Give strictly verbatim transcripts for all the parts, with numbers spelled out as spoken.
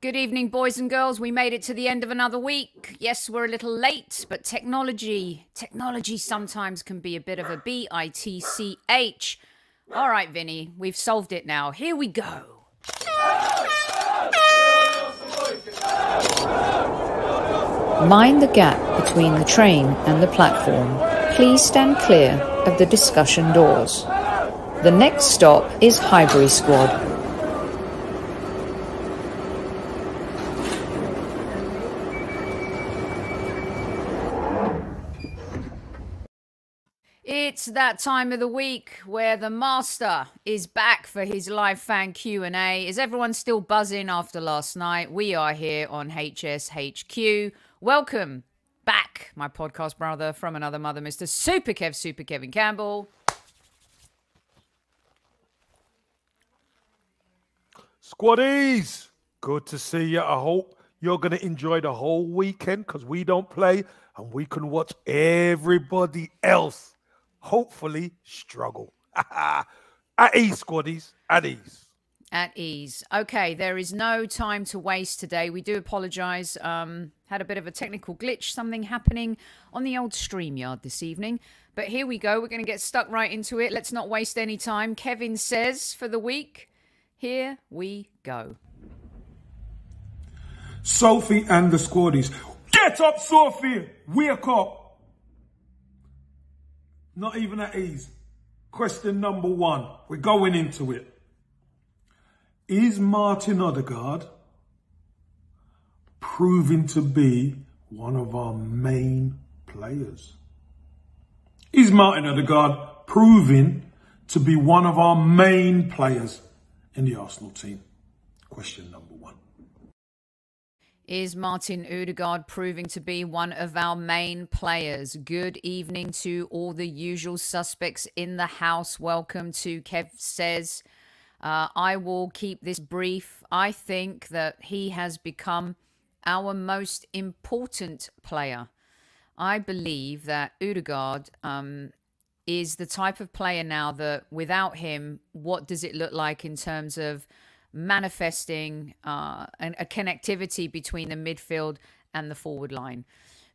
Good evening, boys and girls. We made it to the end of another week. Yes, we're a little late, but technology, technology sometimes can be a bit of a B I T C H. All right, Vinny, we've solved it now. Here we go. Mind the gap between the train and the platform. Please stand clear of the discussion doors. The next stop is Highbury Squad. It's that time of the week where the master is back for his live fan Q and A. Is everyone still buzzing after last night? We are here on H S H Q. Welcome back, my podcast brother from another mother, Mister Super Kev, Super Kevin Campbell. Squaddies, good to see you. I hope you're going to enjoy the whole weekend because we don't play and we can watch everybody else hopefully struggle. At ease, squaddies. At ease. At ease. Okay, there is no time to waste today. We do apologise. Um, had a bit of a technical glitch, something happening on the old StreamYard this evening. But here we go. We're going to get stuck right into it. Let's not waste any time. Kevin says for the week, here we go. Sophie and the squaddies. Get up, Sophie! Wake up! Not even at ease. Question number one. We're going into it. Is Martin Ødegaard proving to be one of our main players? Is Martin Ødegaard proving to be one of our main players in the Arsenal team? Question number one. Is Martin Ødegaard proving to be one of our main players? Good evening to all the usual suspects in the house. Welcome to Kev Says. Uh, I will keep this brief. I think that he has become our most important player. I believe that Ødegaard um, is the type of player now that without him, what does it look like in terms of manifesting uh, an, a connectivity between the midfield and the forward line.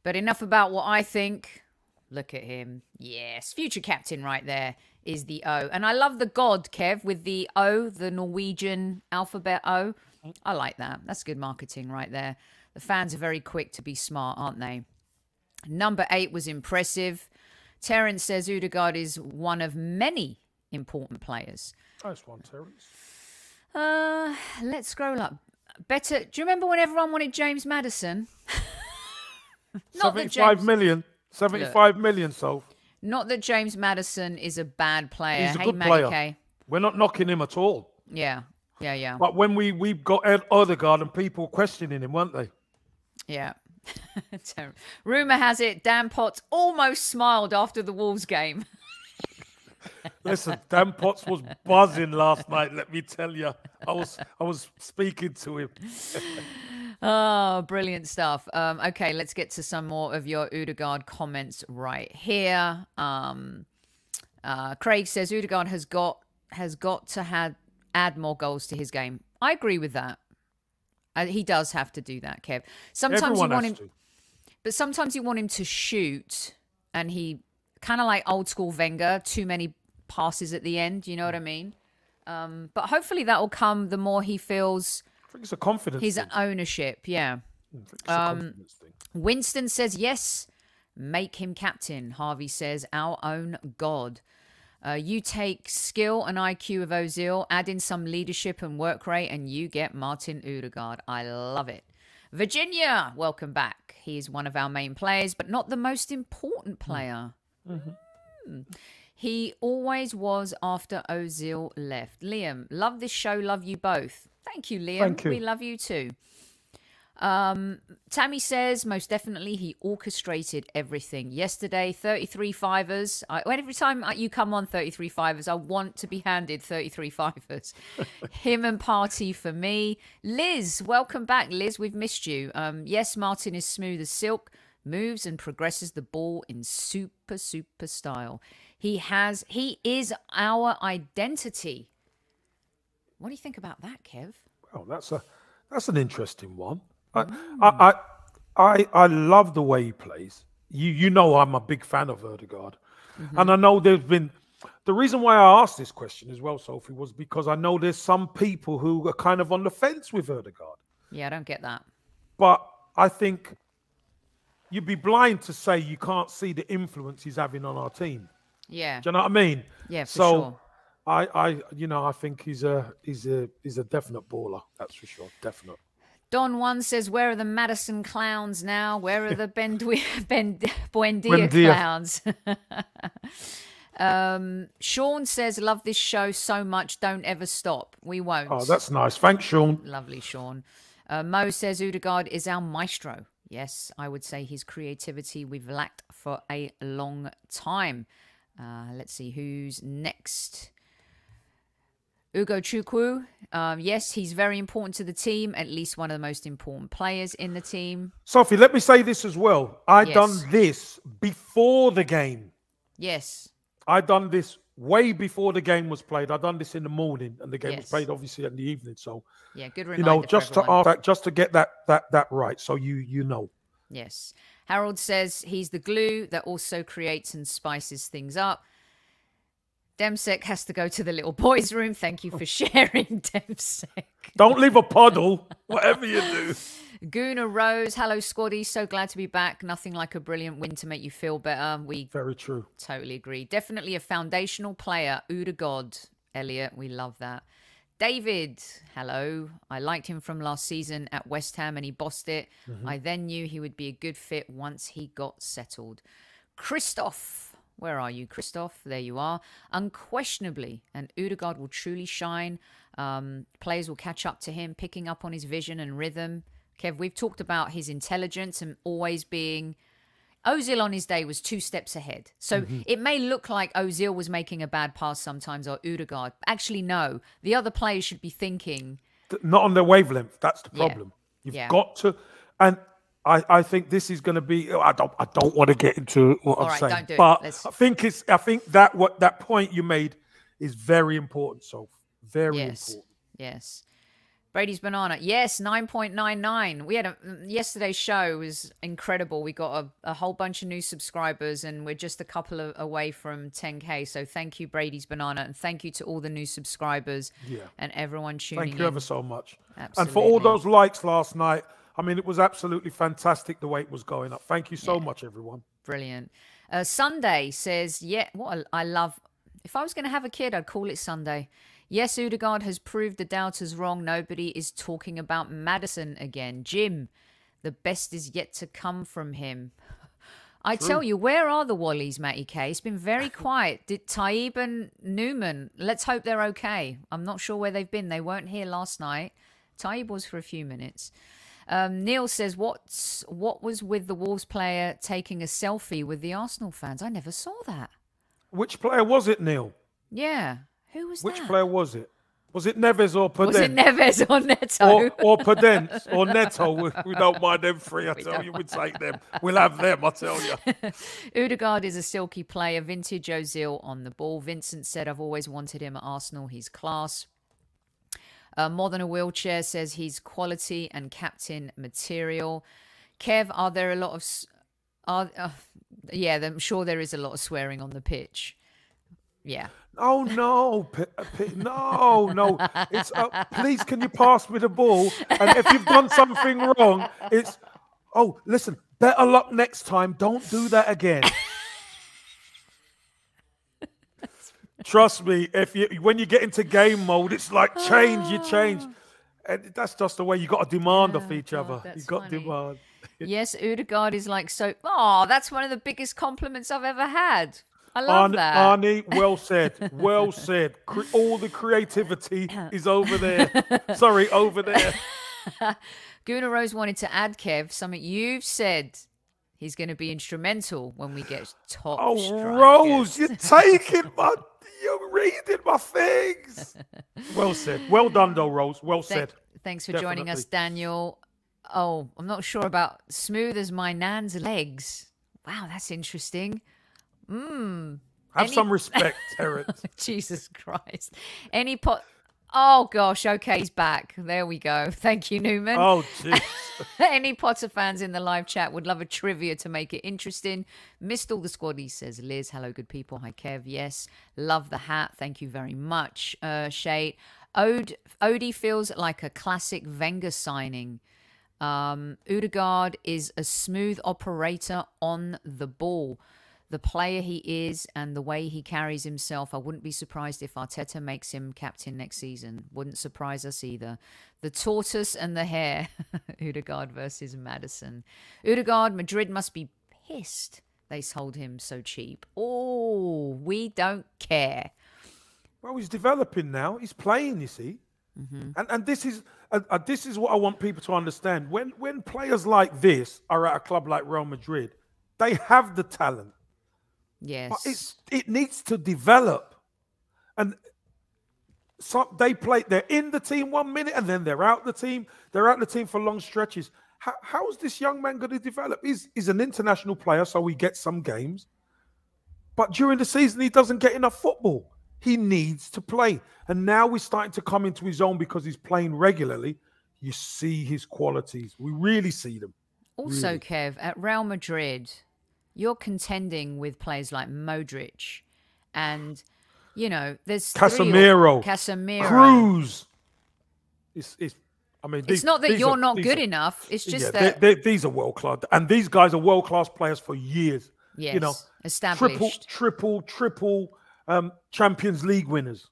But enough about what I think. Look at him. Yes, future captain right there is the O. And I love the God, Kev, with the O, the Norwegian alphabet O. I like that. That's good marketing right there. The fans are very quick to be smart, aren't they? Number eight was impressive. Terence says Ødegaard is one of many important players. Nice one, Terence. Uh, let's scroll up. Better. Do you remember when everyone wanted James Maddison? Not seventy-five that James... million. seventy-five Look, million, so. Not that James Maddison is a bad player. He's a hey, good Maddie player. Kay. We're not knocking him at all. Yeah, yeah, yeah. But when we, we got Ed Ødegaard and people questioning him, weren't they? Yeah. Rumour has it, Dan Potts almost smiled after the Wolves game. Listen, Dan Potts was buzzing last night, let me tell you. I was I was speaking to him. Oh, brilliant stuff. Um, okay, let's get to some more of your Ødegaard comments right here. Um, uh, Craig says Ødegaard has got has got to had, add more goals to his game. I agree with that. Uh, he does have to do that, Kev. Sometimes Everyone you want him to. But sometimes you want him to shoot and he kind of like old school Wenger, too many passes at the end. You know what I mean? Um, but hopefully that will come the more he feels I think it's a confidence his thing. ownership. Yeah. I think it's um, a confidence thing. Winston says, yes, make him captain. Harvey says, our own God. Uh, you take skill and I Q of Ozil, add in some leadership and work rate, and you get Martin Ødegaard. I love it. Virginia, welcome back. He is one of our main players, but not the most important player. Mm-hmm. He always was after Ozil left. Liam, love this show. Love you both. Thank you, Liam. Thank you. We love you too. Um, Tammy says, most definitely, he orchestrated everything. Yesterday, thirty-three fivers. I, every time you come on thirty-three fivers, I want to be handed thirty-three fivers. Him and Partey for me. Liz, welcome back, Liz. We've missed you. Um, yes, Martin is smooth as silk. Moves and progresses the ball in super, super style. He has, he is our identity. What do you think about that, Kev? Well, that's a, That's an interesting one. Mm. I, I, I, I love the way he plays. You, you know, I'm a big fan of Ødegaard, mm-hmm. and I know there's been. The reason why I asked this question as well, Sophie, was because I know there's some people who are kind of on the fence with Ødegaard. Yeah, I don't get that. But I think you'd be blind to say you can't see the influence he's having on our team. Yeah. Do you know what I mean? Yeah, for so sure. I, I, you know, I think he's a, he's a, he's a definite baller. That's for sure. Definite. Don One says, where are the Madison clowns now? Where are the Ben, Ben Buendia clowns? Um, Sean says, love this show so much. Don't ever stop. We won't. Oh, that's nice. Thanks, Sean. Lovely, Sean. Uh, Mo says, Ødegaard is our maestro. Yes, I would say his creativity we've lacked for a long time. Uh, let's see who's next. Ugo Chukwu. Um, yes, he's very important to the team. At least one of the most important players in the team. Sophie, let me say this as well. I yes. done this before the game. Yes. I done this way before the game was played. I done this in the morning, and the game yes. was played obviously in the evening. So yeah, good reminder. You know, just to ask that, just to get that that that right, so you you know. Yes, Harold says he's the glue that also creates and spices things up. Demsek has to go to the little boys' room. Thank you for sharing, Demsek. Don't leave a puddle, whatever you do. Guna Rose, hello, Squaddy. So glad to be back. Nothing like a brilliant win to make you feel better. We Very true. Totally agree. Definitely a foundational player. Ødegaard, Elliot. We love that. David, hello. I liked him from last season at West Ham and he bossed it. Mm-hmm. I then knew he would be a good fit once he got settled. Christoph. Where are you, Christoph? There you are. Unquestionably, and Ødegaard will truly shine. Um, players will catch up to him, picking up on his vision and rhythm. Kev, we've talked about his intelligence and always being... Ozil on his day was two steps ahead. So mm-hmm. it may look like Ozil was making a bad pass sometimes, or Ødegaard. Actually, no. The other players should be thinking... Not on their wavelength. That's the problem. Yeah. You've yeah. got to... and. I, I think this is going to be. I don't. I don't want to get into what All I'm right, saying, don't do but it. Let's... I think it's. I think that what that point you made is very important. So very yes. important. Yes. Brady's banana. Yes. Nine point nine nine. We had a yesterday's show was incredible. We got a, a whole bunch of new subscribers, and we're just a couple of away from ten k. So thank you, Brady's banana, and thank you to all the new subscribers. Yeah. And everyone tuning in. Thank you in. ever so much. Absolutely. And for all those likes last night. I mean, it was absolutely fantastic the way it was going up. Thank you so yeah. much, everyone. Brilliant. Uh, Sunday says, yeah, what a, I love. If I was going to have a kid, I'd call it Sunday. Yes, Ødegaard has proved the doubters wrong. Nobody is talking about Maddison again. Jim, the best is yet to come from him. I True. tell you, where are the Wallies, Matty K? It's been very quiet. Did Taib and Newman, let's hope they're okay. I'm not sure where they've been. They weren't here last night. Taib was for a few minutes. Um, Neil says, What's, what was with the Wolves player taking a selfie with the Arsenal fans? I never saw that. Which player was it, Neil? Yeah. Who was Which that? Which player was it? Was it Neves or Podence? Was it Neves or Neto? Or, or Podence or Neto. We, we don't mind them three, I we tell you. We'd take them. We'll have them, I tell you. Ødegaard is a silky player. Vintage Ozil on the ball. Vincent said, I've always wanted him at Arsenal. He's class. Uh, More Than a Wheelchair says he's quality and captain material. Kev, are there a lot of... Are, uh, yeah, I'm sure there is a lot of swearing on the pitch. Yeah. Oh, no. P P no, no. It's, uh, please, can you pass me the ball? And if you've done something wrong, it's... Oh, listen, better luck next time. Don't do that again. Trust me, if you when you get into game mode, it's like change, you change. And that's just the way you got to demand oh, off each God, other. You got funny. demand. Yes, Ødegaard is like so. Oh, that's one of the biggest compliments I've ever had. I love Arnie, that. Arnie, well said. Well said. Cre all the creativity is over there. Sorry, over there. Guna Rose wanted to add, Kev, something you've said. He's going to be instrumental when we get top. Oh, strikers. Rose, you're taking my, you're reading my things. Well said. Well done, though, Rose. Well Th said. Thanks for Definitely. joining us, Daniel. Oh, I'm not sure about smooth as my nan's legs. Wow, that's interesting. Mmm. Have Any... some respect, Terrence. Jesus Christ. Any pot. Oh, gosh. Okay, he's back. There we go. Thank you, Newman. Oh, jeez. Any Potter fans in the live chat would love a trivia to make it interesting. Missed all the squad, he says. Liz, hello, good people. Hi, Kev. Yes, love the hat. Thank you very much, uh, Shay. Ode, Odie feels like a classic Wenger signing. Um, Ødegaard is a smooth operator on the ball. The player he is and the way he carries himself, I wouldn't be surprised if Arteta makes him captain next season. Wouldn't surprise us either. The tortoise and the hare. Ødegaard versus Maddison. Ødegaard, Madrid must be pissed they sold him so cheap. Oh, we don't care. Well, he's developing now. He's playing, you see. Mm-hmm. And and this is uh, uh, this is what I want people to understand. When when players like this are at a club like Real Madrid, they have the talent. Yes, but it's, it needs to develop, and so they play. They're in the team one minute, and then they're out the team. They're out the team for long stretches. How, how is this young man going to develop? He's, he's an international player, so he gets some games, but during the season he doesn't get enough football. He needs to play, and now we're starting to come into his own because he's playing regularly. You see his qualities. We really see them. Also, really. Kev, at Real Madrid, you're contending with players like Modric and, you know, there's Casemiro, Casemiro, Cruz. It's, it's, I mean, these, it's not that you're are, not good are, enough. It's just yeah, that they're, they're, these are world class, and these guys are world class players for years. Yes, you know, established, triple, triple, triple um, Champions League winners.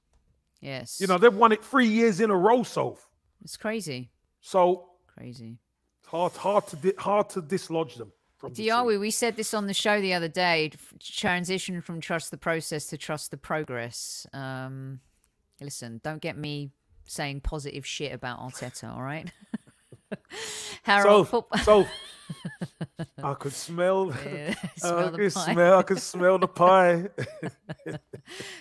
Yes, you know they've won it three years in a row. So it's crazy. So crazy. Hard, hard to hard to dislodge them. Diawi, we said this on the show the other day, transition from trust the process to trust the progress. Um, listen, don't get me saying positive shit about Arteta, all right? Harold, so, so I could smell, yeah, smell, uh, I, could smell I could smell the pie.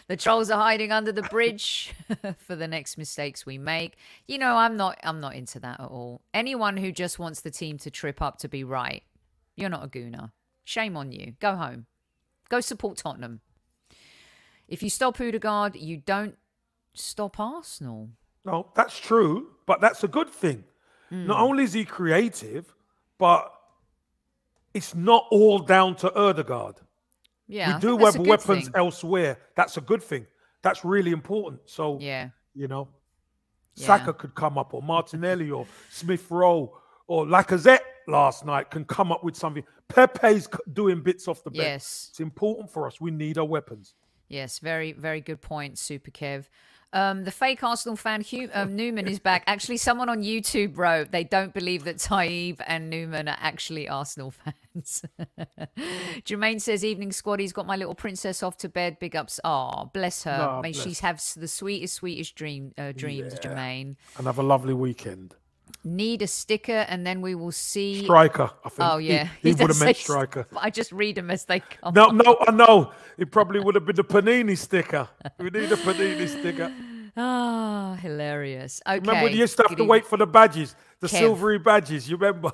The trolls are hiding under the bridge for the next mistakes we make. You know, I'm not, I'm not into that at all. Anyone who just wants the team to trip up to be right, you're not a gooner. Shame on you. Go home. Go support Tottenham. If you stop Ødegaard, you don't stop Arsenal. No, that's true, but that's a good thing. Mm. Not only is he creative, but it's not all down to Ødegaard. Yeah, we do have weapons thing. elsewhere. That's a good thing. That's really important. So, yeah, you know, yeah. Saka could come up, or Martinelli, or Smith Rowe, or Lacazette. Last night can come up with something. Pepe's doing bits off the bench. Yes, it's important for us. We need our weapons. Yes, very, very good point, Super Kev. Um, the fake Arsenal fan Hugh, um, Newman is back. Actually, someone on YouTube wrote they don't believe that Taib and Newman are actually Arsenal fans. Jermaine says, "Evening squad, he's got my little princess off to bed. Big ups, ah, oh, bless her. No, May bless. she have the sweetest, sweetest dream uh, dreams, yeah. Jermaine, and have a lovely weekend." Need a sticker, and then we will see striker. I think. Oh yeah, he, he, he would have meant striker. I just read them as they come. No, on. no, I know. It probably would have been the Panini sticker. We need a Panini sticker. Ah, oh, hilarious. Okay. Remember when you used to have Good to wait for the badges, the Kev. silvery badges. You remember?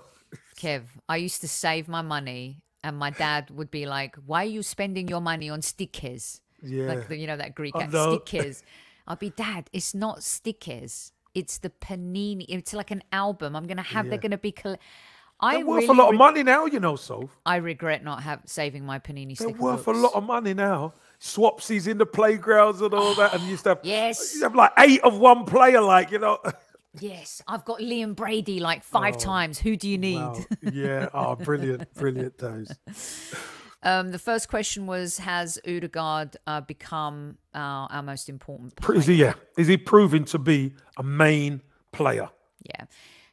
Kev, I used to save my money, and my dad would be like, "Why are you spending your money on stickers?" Yeah, like the, you know that Greek oh, no. stickers. I'll be, Dad, it's not stickers. It's the Panini. It's like an album. I'm going to have, yeah. they're going to be, I they're worth really a lot of money now, you know, so. I regret not have saving my Panini sticker They're worth books. a lot of money now. Swapsies in the playgrounds and all that. And you used to have, yes. you have like eight of one player, like, you know. Yes. I've got Liam Brady like five oh, times. Who do you need? Wow. Yeah. Oh, brilliant, brilliant days. Um, the first question was, has Ødegaard uh, become uh, our most important player? Is he, yeah. Is he proving to be a main player? Yeah.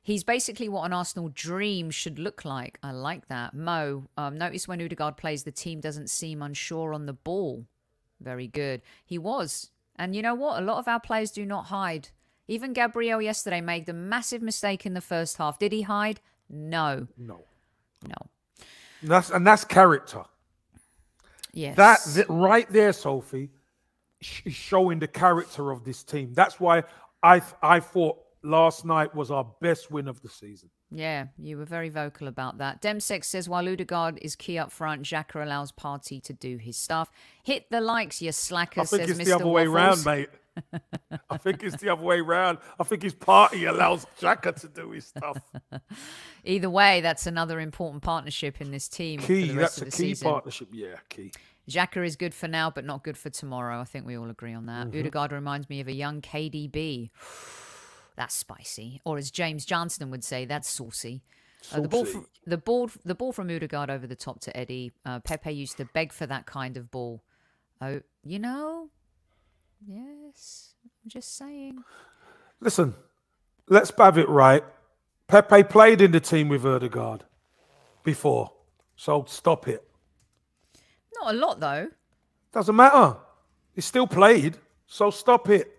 He's basically what an Arsenal dream should look like. I like that. Mo, um, notice when Ødegaard plays, the team doesn't seem unsure on the ball. Very good. He was. And you know what? A lot of our players do not hide. Even Gabriel yesterday made the massive mistake in the first half. Did he hide? No. No. No. And that's, and that's character. Yes. That right there, Sophie, is showing the character of this team. That's why I I thought last night was our best win of the season. Yeah, you were very vocal about that. Demsex says, while Ødegaard is key up front, Xhaka allows Partey to do his stuff. Hit the likes, you slacker, says Mister Waffles. I think it's the other way round, mate. I think it's the other way around. I think his party allows Xhaka to do his stuff. Either way, that's another important partnership in this team. Key, for the rest that's of the a key season. partnership. Yeah, key. Xhaka is good for now, but not good for tomorrow. I think we all agree on that. Mm-hmm. Ødegaard reminds me of a young K D B. That's spicy. Or as James Johnston would say, that's saucy. Uh, the ball, from, the ball, the ball from Ødegaard over the top to Eddie. Uh, Pepe used to beg for that kind of ball. Oh, you know, yes, I'm just saying. Listen, let's have it right. Pepe played in the team with Ødegaard before, so stop it. Not a lot though. Doesn't matter. He still played, so stop it.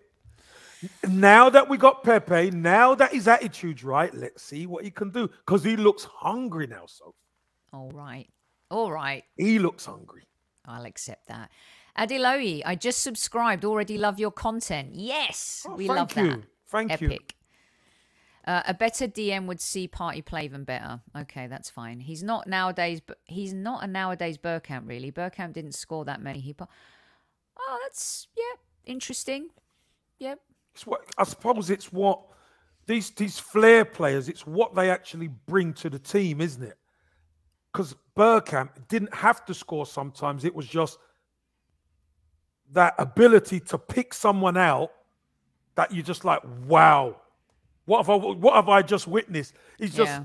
Now that we got Pepe, now that his attitude's right, let's see what he can do. Because he looks hungry now, so. All right. All right. He looks hungry. I'll accept that. Adeloyi, I just subscribed. Already love your content. Yes, oh, we love you. that. Thank Epic. you. Epic. Uh, a better D M would see Partey play even better. Okay, that's fine. He's not nowadays, but he's not a nowadays Bergkamp, really. Bergkamp didn't score that many. He, oh, that's, yeah, interesting. Yep. Yeah. It's what, I suppose it's what these these flair players, it's what they actually bring to the team, isn't it? Because Bergkamp didn't have to score sometimes. It was just that ability to pick someone out that you're just like, wow, what have I, what have I just witnessed? He's just, yeah.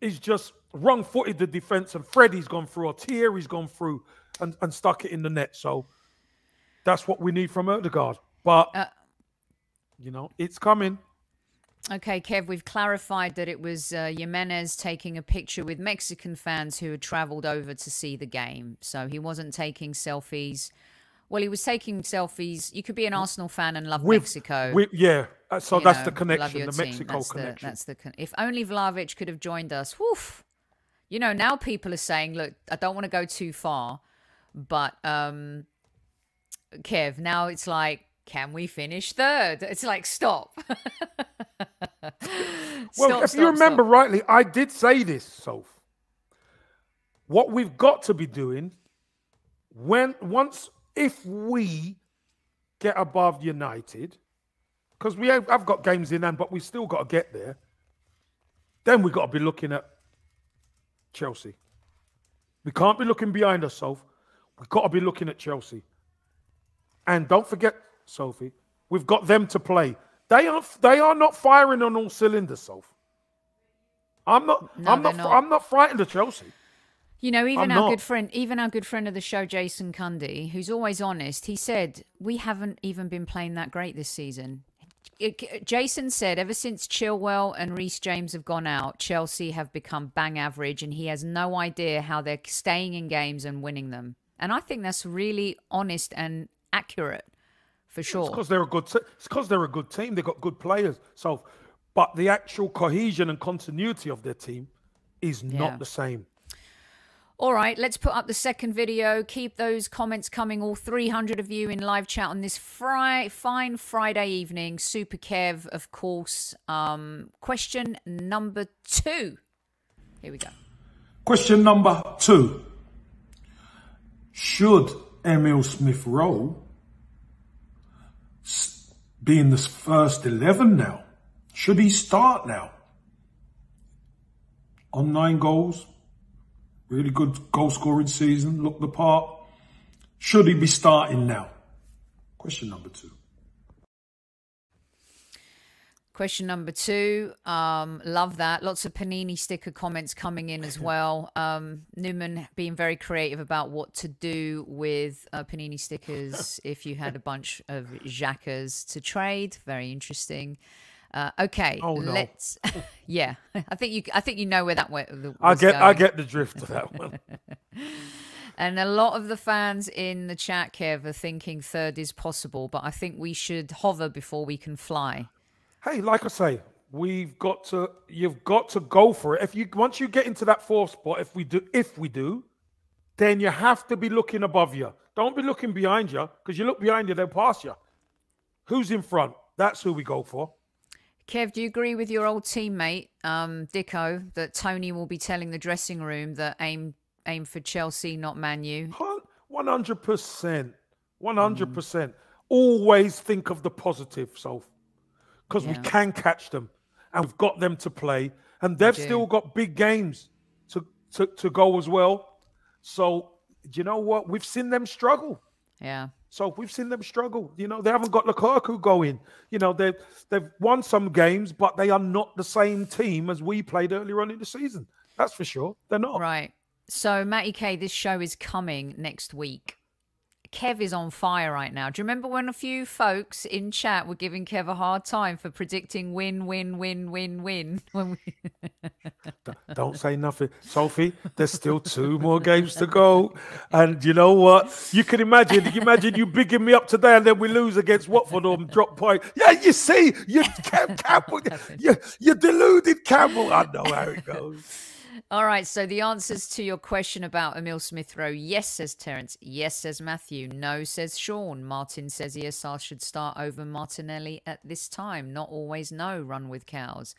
he's just wrong-footed the defence, and Freddie's gone through, or Thierry's gone through and, and stuck it in the net. So that's what we need from Ødegaard. But... Uh You know, it's coming. Okay, Kev, we've clarified that it was uh, Jimenez taking a picture with Mexican fans who had traveled over to see the game. So he wasn't taking selfies. Well, he was taking selfies. You could be an Arsenal fan and love with, Mexico. With, yeah, so you that's know, the connection, the team. Mexico that's connection. The, that's the con if only Vlahovic could have joined us. Woof. You know, now people are saying, look, I don't want to go too far. But, um, Kev, now it's like, can we finish third? It's like, stop. stop well, if stop, you remember stop. rightly, I did say this, Soph. What we've got to be doing, when once, if we get above United, because we have, I've got games in hand, but we've still got to get there, then we've got to be looking at Chelsea. We can't be looking behind us, Soph. We've got to be looking at Chelsea. And don't forget... Sophie, we've got them to play. They are they are not firing on all cylinders, Sophie. I'm not. No, I'm not, not. I'm not frightened of Chelsea. You know, even I'm our not. good friend, even our good friend of the show, Jason Cundy, who's always honest. He said we haven't even been playing that great this season. It, Jason said ever since Chilwell and Reece James have gone out, Chelsea have become bang average, and he has no idea how they're staying in games and winning them. And I think that's really honest and accurate. For sure. It's because they're a good it's because they're a good team. They've got good players. So but the actual cohesion and continuity of their team is yeah. not the same. All right, let's put up the second video. Keep those comments coming, all three hundred of you in live chat on this fri fine Friday evening. Super Kev, of course. Um, question number two. Here we go. Question number two. Should Emile Smith Rowe be in the first eleven now? Should he start now? On nine goals, really good goal scoring season, looked the part. Should he be starting now? Question number two. Question number two. Um, love that. Lots of Panini sticker comments coming in as well. Um, Newman being very creative about what to do with uh, Panini stickers if you had a bunch of Xhakas to trade. Very interesting. Uh, okay, oh, no. let's. yeah, I think you. I think you know where that went. I get. Going. I get the drift of that one. And a lot of the fans in the chat, Kev, are thinking third is possible, but I think we should hover before we can fly. Hey, like I say, we've got to. You've got to go for it. If you once you get into that fourth spot, if we do, if we do, then you have to be looking above you. Don't be looking behind you, because you look behind you, they'll pass you. Who's in front? That's who we go for. Kev, do you agree with your old teammate, um, Dicko, that Tony will be telling the dressing room that aim aim for Chelsea, not Man U? One hundred percent, one hundred percent. always think of the positive, Solf, because yeah. we can catch them, and we've got them to play, and they've still got big games to, to, to go as well. So, do you know what? We've seen them struggle. Yeah. So we've seen them struggle. You know, they haven't got Lukaku going. You know, they've, they've won some games, but they are not the same team as we played earlier on in the season. That's for sure. They're not. Right. So, Matty K, this show is coming next week. Kev is on fire right now. Do you remember when a few folks in chat were giving Kev a hard time for predicting win, win, win, win, win? When we... Don't say nothing. Sophie, there's still two more games to go. And you know what? You can imagine, you imagine you bigging me up today and then we lose against Watford or drop point. Yeah, you see, you, Kev Campbell, you, you deluded Campbell. I know how it goes. All right, so the answers to your question about Emile Smith Rowe, yes, says Terence. Yes, says Matthew. No, says Sean. Martin says E S R should start over Martinelli at this time. Not always no, run with cows.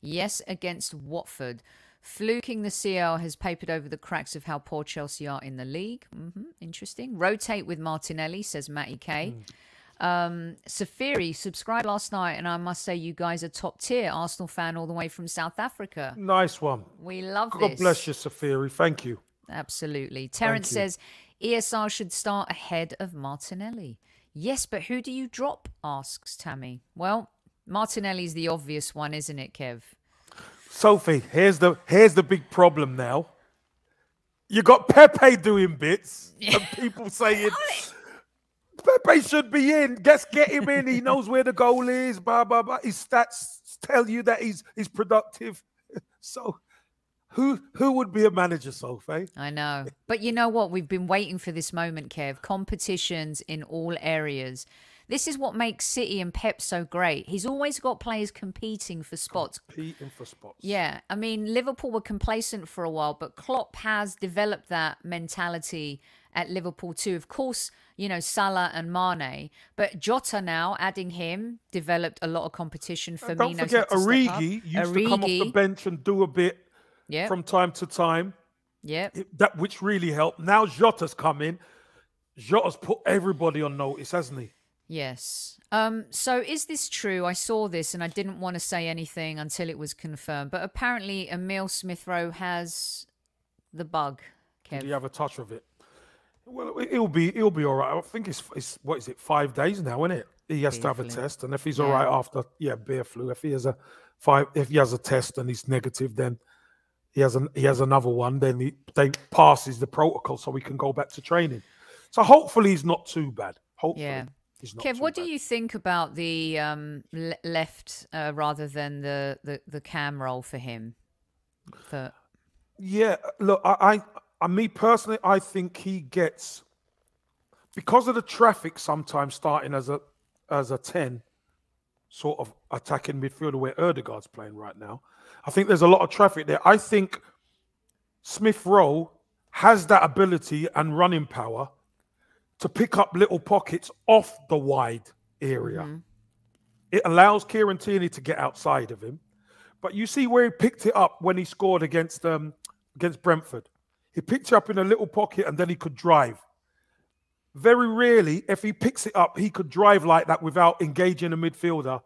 Yes, against Watford. Fluking the C L has papered over the cracks of how poor Chelsea are in the league. Mm-hmm, interesting. Rotate with Martinelli, says Matty K. Mm. Um, Safiri subscribed last night, and I must say you guys are top tier. Arsenal fan all the way from South Africa. Nice one. We love God this. God bless you, Safiri. Thank you. Absolutely. Terence says E S R should start ahead of Martinelli. Yes, but who do you drop? Asks Tammy. Well, Martinelli's the obvious one, isn't it, Kev? Sophie, here's the here's the big problem now. You got Pepe doing bits, and people saying. Pepe should be in. Just get him in. He knows where the goal is. Blah, blah, blah. His stats tell you that he's he's productive. So who who would be a manager, Sophie? I know. But you know what? We've been waiting for this moment, Kev. Competitions in all areas. This is what makes City and Pep so great. He's always got players competing for spots. Competing for spots. Yeah. I mean, Liverpool were complacent for a while, but Klopp has developed that mentality at Liverpool too. Of course, you know, Salah and Mane. But Jota now, adding him, developed a lot of competition. Firmino's don't forget, Origi used Origi. to come off the bench and do a bit yep. from time to time. Yeah. That which really helped. Now Jota's come in. Jota's put everybody on notice, hasn't he? Yes. Um, so is this true? I saw this and I didn't want to say anything until it was confirmed. But apparently Emile Smith Rowe has the bug, Kev. Do you have a touch of it? Well, it'll be it'll be all right. I think it's, it's what is it, five days now, isn't it? He has beer to have flu. a test, and if he's yeah. all right after, yeah, beer flu. If he has a five, if he has a test and he's negative, then he has an he has another one. Then he they passes the protocol, so we can go back to training. So hopefully he's not too bad. Hopefully, yeah. he's not Kev, too what bad. do you think about the um, le left uh, rather than the, the the cam roll for him? For... Yeah, look, I. I And me personally, I think he gets, because of the traffic sometimes starting as a as a ten, sort of attacking midfielder where Ødegaard's playing right now. I think there's a lot of traffic there. I think Smith Rowe has that ability and running power to pick up little pockets off the wide area. Mm-hmm. It allows Kieran Tierney to get outside of him. But you see where he picked it up when he scored against um, against Brentford. He picked it up in a little pocket and then he could drive. Very rarely, if he picks it up, he could drive like that without engaging a midfielder.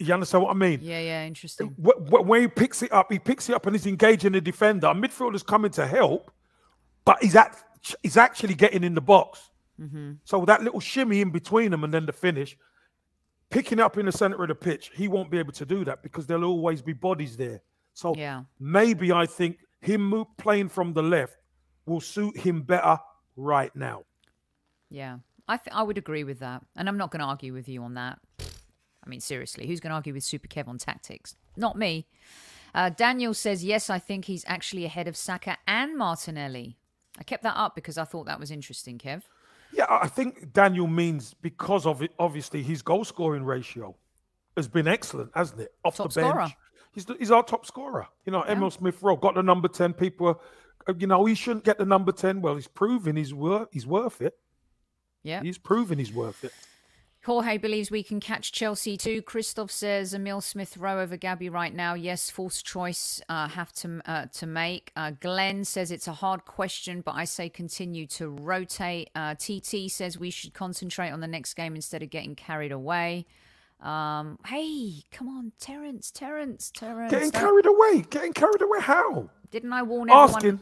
You understand what I mean? Yeah, yeah, interesting. When he picks it up, he picks it up and he's engaging the defender. A midfielder's coming to help, but he's, at, he's actually getting in the box. Mm-hmm. So that little shimmy in between them and then the finish, picking up in the centre of the pitch, he won't be able to do that because there'll always be bodies there. So yeah. maybe I think... him playing from the left will suit him better right now. Yeah, I th I would agree with that. And I'm not going to argue with you on that. I mean, seriously, who's going to argue with Super Kev on tactics? Not me. Uh, Daniel says, yes, I think he's actually ahead of Saka and Martinelli. I kept that up because I thought that was interesting, Kev. Yeah, I think Daniel means because of it, obviously, his goal-scoring ratio has been excellent, hasn't it? Off Top the bench. Scorer. He's, the, he's our top scorer. You know, yeah. Emile Smith Rowe got the number ten. People are, you know, he shouldn't get the number ten. Well, he's proven he's worth, he's worth it. Yeah. He's proven he's worth it. Jorge believes we can catch Chelsea too. Christoph says Emile Smith Rowe over Gabby right now. Yes, false choice uh, have to uh, to make. Uh, Glenn says it's a hard question, but I say continue to rotate. Uh, T T says we should concentrate on the next game instead of getting carried away. Um, hey, come on, Terrence, Terrence, Terrence. Getting don't... carried away. Getting carried away. How? Didn't I warn everyone? Asking,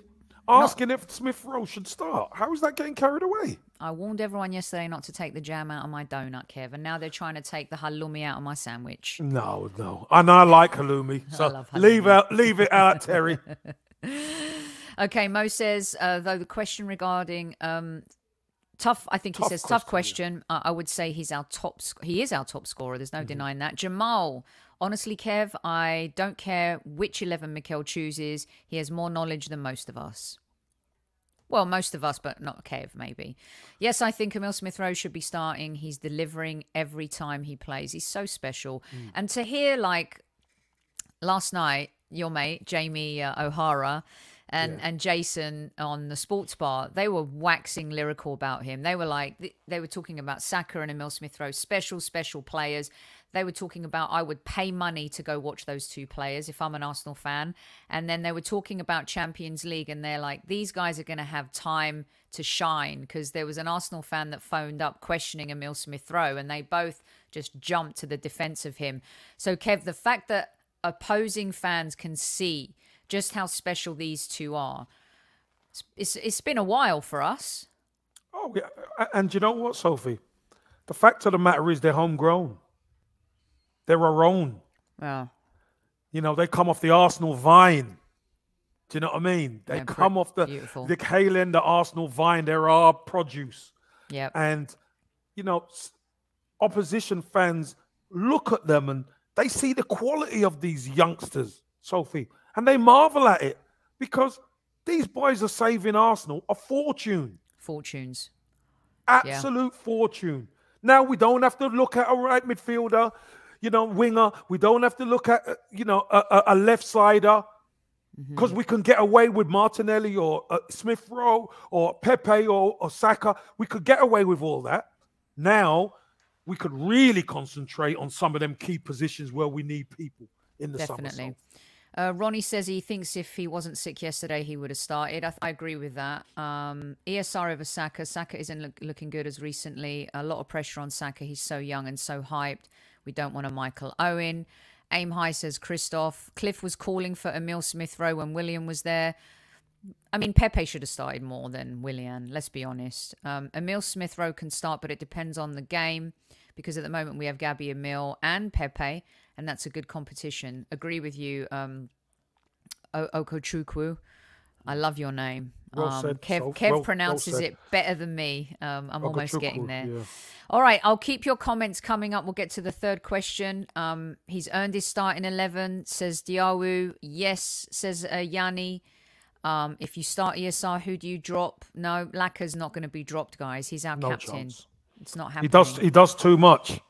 asking not... if Smith Rowe should start. How is that getting carried away? I warned everyone yesterday not to take the jam out of my donut, Kev, and now they're trying to take the halloumi out of my sandwich. No, no. And I like halloumi, so I love halloumi. Leave out, leave it out, Terry. Okay, Mo says, uh, though the question regarding um, tough, I think tough he says, question, tough question. Yeah. Uh, I would say he's our top. He is our top scorer. There's no mm-hmm. denying that. Jamal, honestly, Kev, I don't care which eleven Mikel chooses. He has more knowledge than most of us. Well, most of us, but not Kev, maybe. Yes, I think Emile Smith Rowe should be starting. He's delivering every time he plays. He's so special. Mm. And to hear, like, last night, your mate, Jamie uh, O'Hara, and, yeah. and Jason on the sports bar, they were waxing lyrical about him. They were like, they were talking about Saka and Emile Smith Rowe, special, special players. They were talking about, I would pay money to go watch those two players if I'm an Arsenal fan. And then they were talking about Champions League, and they're like, these guys are going to have time to shine, because there was an Arsenal fan that phoned up questioning Emile Smith Rowe, and they both just jumped to the defense of him. So, Kev, the fact that opposing fans can see just how special these two are, it's, it's been a while for us. Oh, yeah. And you know what, Sophie? The fact of the matter is they're homegrown. They're our own. Wow. You know, they come off the Arsenal vine. Do you know what I mean? They yeah, come off the beautiful. the Kalen, the Arsenal vine. They're our produce. Yeah. And, you know, opposition fans look at them and they see the quality of these youngsters, Sophie, and they marvel at it, because these boys are saving Arsenal a fortune. Fortunes. Absolute yeah. fortune. Now, we don't have to look at a right midfielder, you know, winger. We don't have to look at, you know, a, a left-sider, because mm-hmm. we can get away with Martinelli or uh, Smith Rowe or Pepe or, or Saka. We could get away with all that. Now, we could really concentrate on some of them key positions where we need people in the summer. Definitely. Uh, Ronnie says he thinks if he wasn't sick yesterday, he would have started. I, I agree with that. Um, E S R over Saka. Saka isn't look, looking good as recently. A lot of pressure on Saka. He's so young and so hyped. We don't want a Michael Owen. Aim High says Christoph. Cliff was calling for Emile Smith Rowe when Willian was there. I mean, Pepe should have started more than Willian, let's be honest. Um, Emile Smith Rowe can start, but it depends on the game, because at the moment we have Gabby, Emile, and Pepe, and that's a good competition. Agree with you, um, Okochukwu. I love your name. Well um, said, Kev, so, Kev well, pronounces well it better than me. Um, I'm Okachuku, almost getting there. Yeah. All right, I'll keep your comments coming up. We'll get to the third question. Um, he's earned his start in eleven, says Diawu. Yes, says uh, Yanni. Um, if you start E S R, who do you drop? No, Lacaz's not going to be dropped, guys. He's our no captain. Chance. It's not happening. He does, he does too much.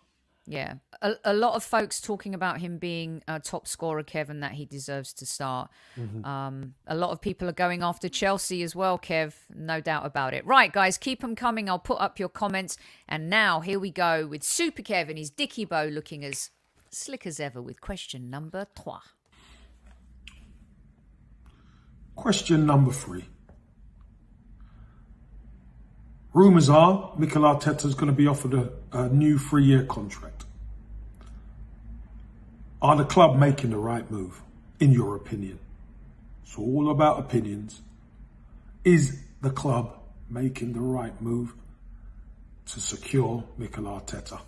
Yeah. A, a lot of folks talking about him being a top scorer, Kevin, that he deserves to start. Mm-hmm. Um, a lot of people are going after Chelsea as well, Kev. No doubt about it. Right, guys, keep them coming. I'll put up your comments. And now here we go with Super Kevin. He's Dickie Bow, looking as slick as ever with question number three. Question number three. Rumours are Mikel Arteta is going to be offered a, a new three-year contract. Are the club making the right move, in your opinion? It's all about opinions. Is the club making the right move to secure Mikel Arteta?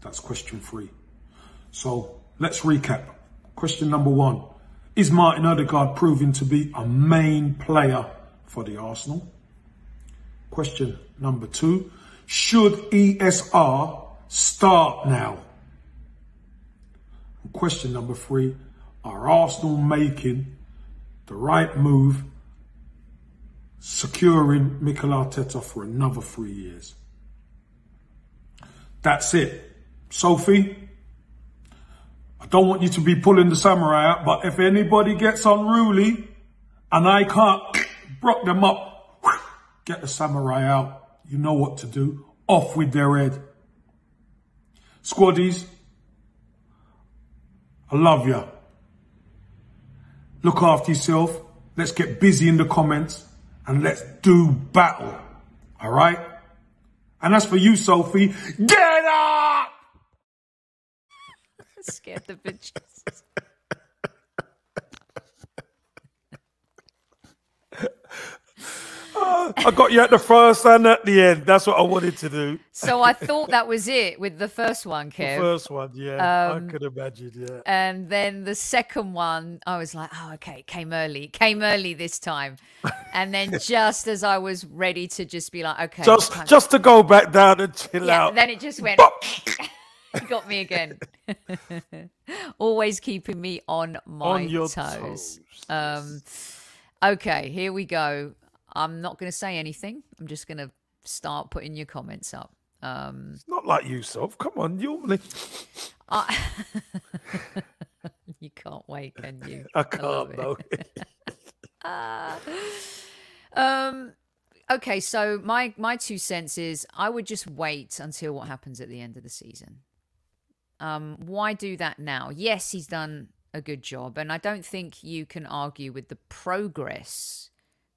That's question three. So let's recap. Question number one. Is Martin Ødegaard proving to be a main player for the Arsenal? Question number two, should E S R start now? And question number three, are Arsenal making the right move, securing Mikel Arteta for another three years? That's it. Sophie, I don't want you to be pulling the samurai out, but if anybody gets unruly and I can't brock them up, get the samurai out. You know what to do. Off with their head. Squaddies, I love you. Look after yourself. Let's get busy in the comments and let's do battle. All right? And as for you, Sophie, get up! Scared the bitches. uh, I got you at the first and at the end. That's what I wanted to do. So I thought that was it with the first one, Kev. The first one, yeah. Um, I could imagine, yeah. And then the second one, I was like, oh, okay, it came early. It came early this time. And then just as I was ready to just be like, okay. Just, just to go back down and chill yeah, out. And then it just went. You got me again. Always keeping me on my on your toes. toes. Um, okay, here we go. I'm not going to say anything. I'm just going to start putting your comments up. Um, it's not like you, Soph. Come on, you're... I... You can't wait, can you? I can't, though. uh, um, okay, so my, my two cents is I would just wait until what happens at the end of the season. Um, why do that now? Yes, he's done a good job. And I don't think you can argue with the progress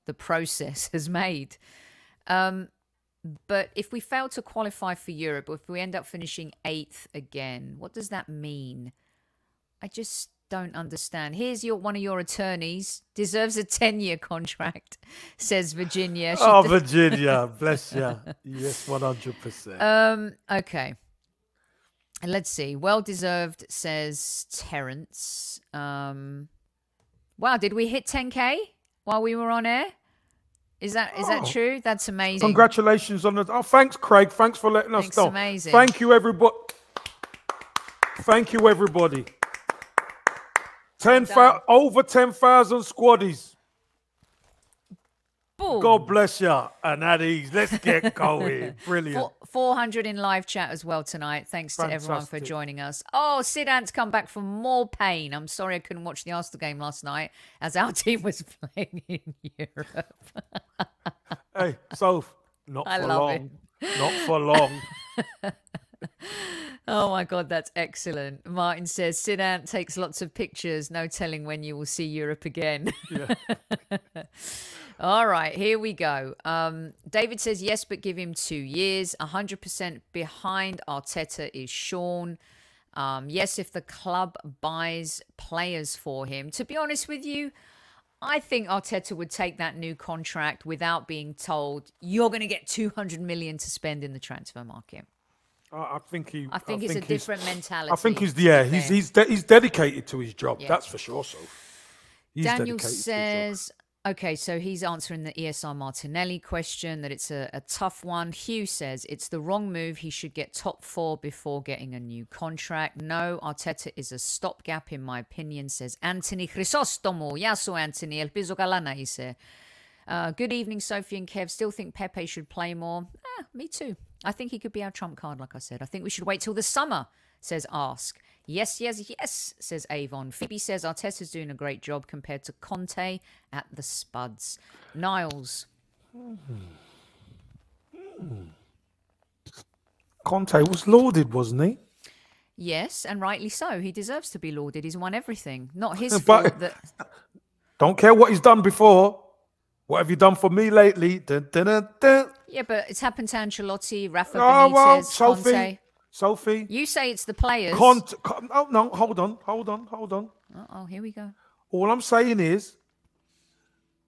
the process has made. Um, but if we fail to qualify for Europe, if we end up finishing eighth again, what does that mean? I just don't understand. Here's your one of your attorneys. Deserves a ten-year contract, says Virginia. She oh, Virginia, bless you. Yes, one hundred percent. Um, okay. Let's see. Well deserved, says Terrence. Um, wow, did we hit ten K while we were on air? Is that is that oh, true? That's amazing. Congratulations on the. Oh, thanks, Craig. Thanks for letting thanks us know. Amazing. Thank you, everybody. Thank you, everybody. Ten well over ten thousand squaddies. Boom. God bless you, and at ease. Let's get going. Brilliant. four hundred in live chat as well tonight. Thanks to Fantastic. everyone for joining us. Oh, Sid Ant's come back for more pain. I'm sorry I couldn't watch the Arsenal game last night as our team was playing in Europe. Hey, so not I for love long. It. Not for long. Oh, my God, that's excellent. Martin says, Sid Ant takes lots of pictures. No telling when you will see Europe again. Yeah. All right, here we go. Um, David says, yes, but give him two years. one hundred percent behind Arteta is Sean. Um, yes, if the club buys players for him. To be honest with you, I think Arteta would take that new contract without being told, you're going to get two hundred million to spend in the transfer market. I think he. I think, I think it's think a different mentality. I think he's yeah. He's he's de he's dedicated to his job. Yeah. That's for sure. So he's Daniel says, okay, so he's answering the E S R Martinelli question that it's a, a tough one. Hugh says it's the wrong move. He should get top four before getting a new contract. No, Arteta is a stopgap in my opinion. Says Anthony Chrysostomo. Yasu Anthony El Piso Galana. He said, uh, good evening, Sophie and Kev. Still think Pepe should play more. Ah, me too. I think he could be our trump card, like I said. I think we should wait till the summer, says Ask. Yes, yes, yes, says Avon. Phoebe says Arteta's doing a great job compared to Conte at the Spuds. Niles. Mm. Mm. Conte was lauded, wasn't he? Yes, and rightly so. He deserves to be lauded. He's won everything. Not his but fault. That... Don't care what he's done before. What have you done for me lately? Dun, dun, dun, dun. Yeah, but it's happened to Ancelotti, Rafa oh, Benitez, well, Sophie, Conte. Sophie. You say it's the players. Conte, con oh, no, hold on, hold on, hold on. Uh-oh, here we go. All I'm saying is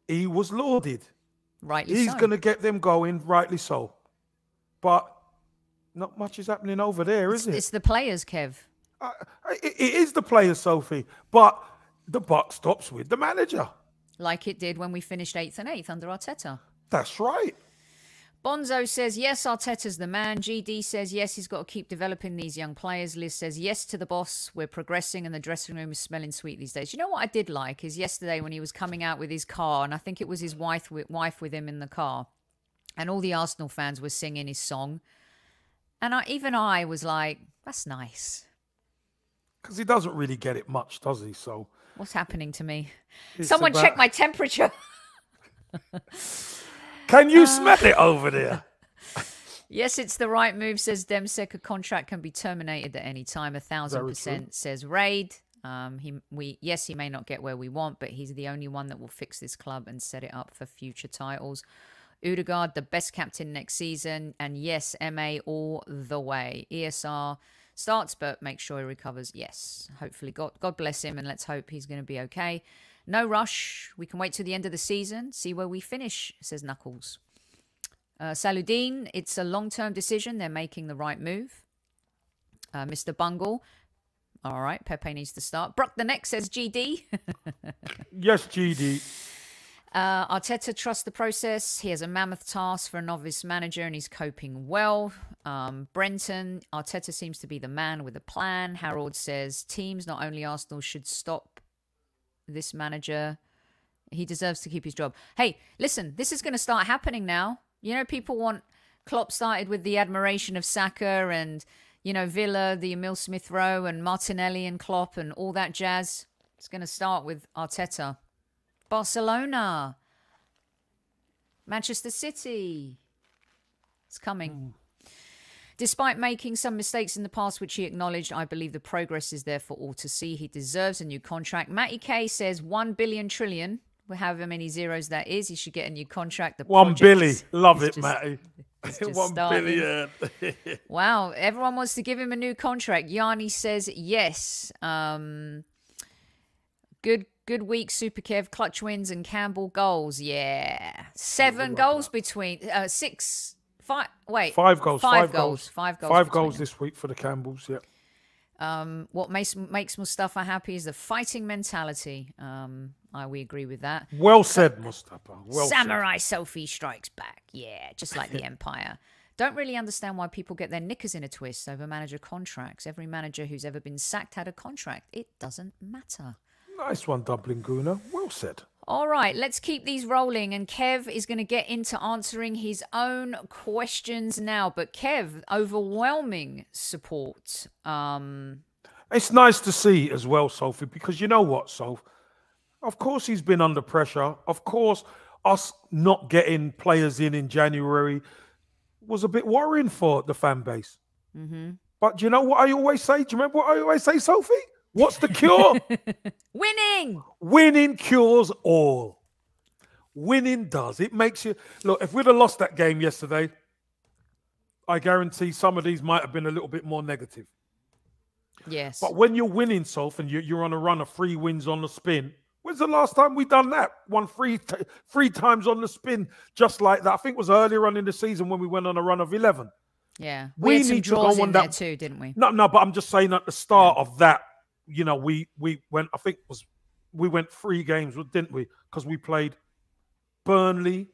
he was lauded. Rightly He's so. He's going to get them going, rightly so. But not much is happening over there, is it's, it? It's the players, Kev. Uh, it, it is the players, Sophie. But the buck stops with the manager. Like it did when we finished eighth and eighth under Arteta. That's right. Bonzo says, yes, Arteta's the man. G D says, yes, he's got to keep developing these young players. Liz says, yes to the boss. We're progressing and the dressing room is smelling sweet these days. You know what I did like is yesterday when he was coming out with his car, and I think it was his wife with, wife with him in the car, and all the Arsenal fans were singing his song. And I, even I was like, that's nice. Because he doesn't really get it much, does he? So what's happening to me? Someone about... check my temperature. Can you uh, smell it over there? Yes, it's the right move, says Demsek. A contract can be terminated at any time. A thousand percent, says Raid. Um, he, we, yes, he may not get where we want, but he's the only one that will fix this club and set it up for future titles. Ødegaard, the best captain next season. And yes, M A all the way. E S R starts, but make sure he recovers. Yes, hopefully. God, God bless him, and let's hope he's going to be okay. No rush. We can wait till the end of the season, see where we finish, says Knuckles. Uh, Saludin, it's a long-term decision. They're making the right move. Uh, Mister Bungle, all right, Pepe needs to start. Brock the Neck says G D. Yes, G D. Uh, Arteta trusts the process. He has a mammoth task for a novice manager, and he's coping well. Um, Brenton, Arteta seems to be the man with a plan. Harold says teams, not only Arsenal, should stop this manager. He deserves to keep his job. Hey, listen, this is going to start happening now. You know, people want... Klopp started with the admiration of Saka and, you know, Villa, the Emile Smith Rowe and Martinelli and Klopp and all that jazz. It's going to start with Arteta. Barcelona. Manchester City. It's coming. Mm. Despite making some mistakes in the past, which he acknowledged, I believe the progress is there for all to see. He deserves a new contract. Matty K says one billion trillion. However many zeros that is, you should get a new contract. The one billy. Love it, just, Matty. One starting. Billion. Wow. Everyone wants to give him a new contract. Yanni says yes. Um, good good week, Super Kev. Clutch wins and Campbell goals. Yeah. Seven goals that. between... Uh, six... Five... Wait. Five goals. Five, five goals. goals. Five goals. Five goals this week for the Campbells, yeah. Um, what makes makes Mustafa happy is the fighting mentality. Um, I we agree with that. Well said, Mustafa. Well Samurai said. Sophie strikes back. Yeah, just like the Empire. Don't really understand why people get their knickers in a twist over manager contracts. Every manager who's ever been sacked had a contract. It doesn't matter. Nice one, Dublin Gooner. Well said. All right, let's keep these rolling. And Kev is going to get into answering his own questions now. But Kev, overwhelming support. Um... It's nice to see as well, Sophie, because you know what, Soph? Of course he's been under pressure. Of course, us not getting players in in January was a bit worrying for the fan base. Mm-hmm. But you know what I always say? Do you remember what I always say, Sophie? What's the cure? Winning. Winning cures all. Winning does. It makes you... Look, if we'd have lost that game yesterday, I guarantee some of these might have been a little bit more negative. Yes. But when you're winning, Soph, and you're on a run of three wins on the spin, when's the last time we done that? Won three, three times on the spin just like that. I think it was earlier on in the season when we went on a run of eleven. Yeah. We, we had some need draws to go on in that there too, didn't we? No, no, but I'm just saying at the start yeah. of that, you know, we we went. I think it was we went three games, didn't we? Because we played Burnley,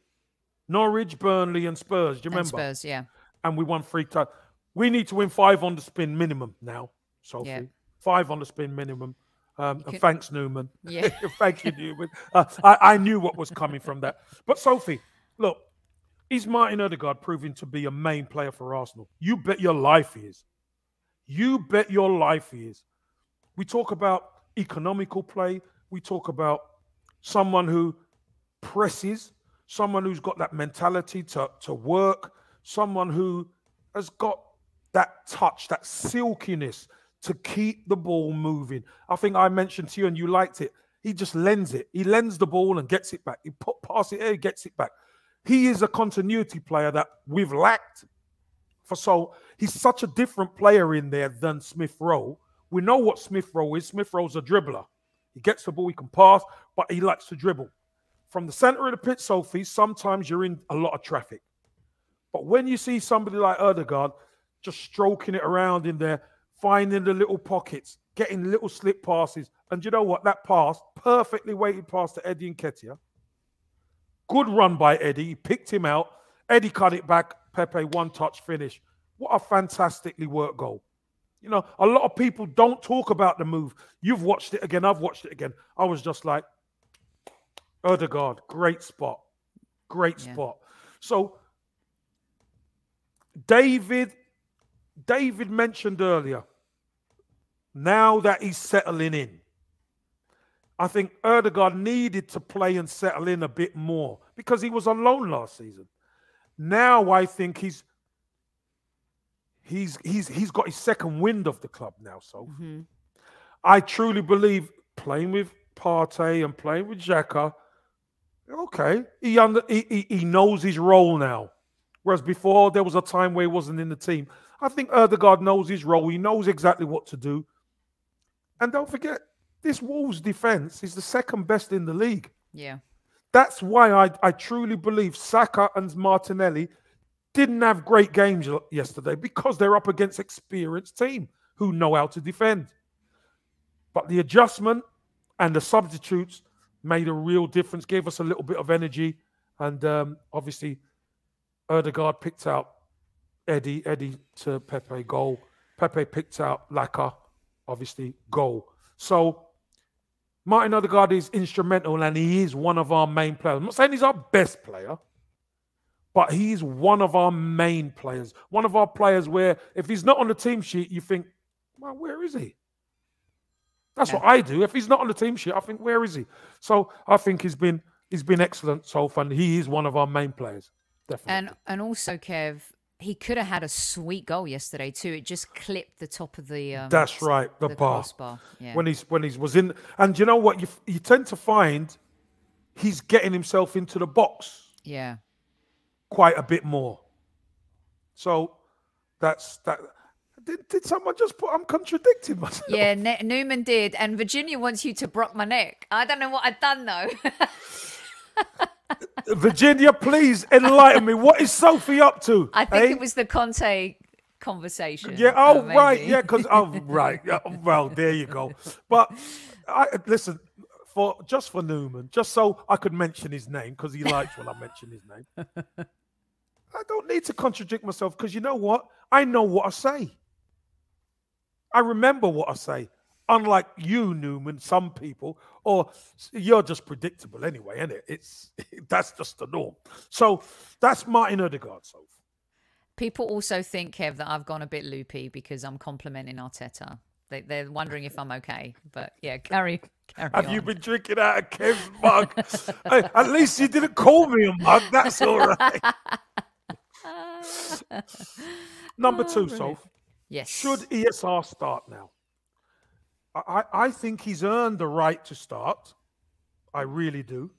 Norwich, Burnley, and Spurs. Do you remember? And Spurs, yeah. And we won three times. We need to win five on the spin minimum now, Sophie. Yeah. Five on the spin minimum. Um, and could... thanks, Newman. Yeah. Thank you, Newman. Uh, I I knew what was coming from that. But Sophie, look, is Martin Ødegaard proving to be a main player for Arsenal? You bet your life he is. You bet your life he is. We talk about economical play. We talk about someone who presses, someone who's got that mentality to, to work, someone who has got that touch, that silkiness to keep the ball moving. I think I mentioned to you and you liked it. He just lends it. He lends the ball and gets it back. He put, pass it there, gets it back. He is a continuity player that we've lacked. For so he's such a different player in there than Smith Rowe. We know what Smith Rowe is. Smith Rowe's a dribbler. He gets the ball, he can pass, but he likes to dribble. From the center of the pitch, Sophie, sometimes you're in a lot of traffic. But when you see somebody like Ødegaard just stroking it around in there, finding the little pockets, getting little slip passes, and you know what? That pass, perfectly weighted pass to Eddie Nketiah. Good run by Eddie. He picked him out. Eddie cut it back. Pepe, one-touch finish. What a fantastically worked goal. You know, a lot of people don't talk about the move. You've watched it again. I've watched it again. I was just like, Ødegaard, great spot. Great yeah. spot. So, David, David mentioned earlier, now that he's settling in, I think Ødegaard needed to play and settle in a bit more because he was on loan last season. Now I think he's he's he's he's got his second wind of the club now. So mm-hmm. I truly believe playing with Partey and playing with Xhaka, okay, he under he he knows his role now. Whereas before there was a time where he wasn't in the team. I think Ødegaard knows his role. He knows exactly what to do. And don't forget, this Wolves defense is the second best in the league. Yeah. That's why I, I truly believe Saka and Martinelli didn't have great games yesterday, because they're up against experienced team who know how to defend. But the adjustment and the substitutes made a real difference, gave us a little bit of energy. And um, obviously, Ødegaard picked out Eddie, Eddie to Pepe, goal. Pepe picked out Laka, obviously, goal. So Martin Ødegaard is instrumental, and he is one of our main players. I'm not saying he's our best player, but he's one of our main players. One of our players where if he's not on the team sheet, you think, well, where is he? That's yeah. what I do. If he's not on the team sheet, I think, where is he? So I think he's been he's been excellent so far. He is one of our main players, definitely. And and also, Kev, he could have had a sweet goal yesterday too. It just clipped the top of the. Um, That's right, the, the bar. bar. Yeah. When he's when he was in, and you know what, you you tend to find he's getting himself into the box. Yeah. Quite a bit more. So that's that. Did, did someone just put, I'm contradicting myself? Yeah, ne Newman did. And Virginia wants you to brock my neck. I don't know what I've done, though. Virginia, please enlighten me. What is Sophie up to? I think eh? it was the Conte conversation. Yeah, oh, maybe. right. Yeah, because, oh, right. Yeah, well, there you go. But I listen, for just for Newman, just so I could mention his name, because he likes when I mention his name. I don't need to contradict myself, because you know what? I know what I say. I remember what I say, unlike you, Newman, some people, or you're just predictable anyway, isn't it? It's, that's just the norm. So that's Martin Ødegaard. So. People also think, Kev, that I've gone a bit loopy because I'm complimenting Arteta. They, they're wondering if I'm okay. But yeah, carry, carry Have on. you been drinking out of Kev's mug? Hey, at least you didn't call me a mug. That's all right. Number two, oh, Soph. Yes. Should E S R start now? I, I think he's earned the right to start. I really do.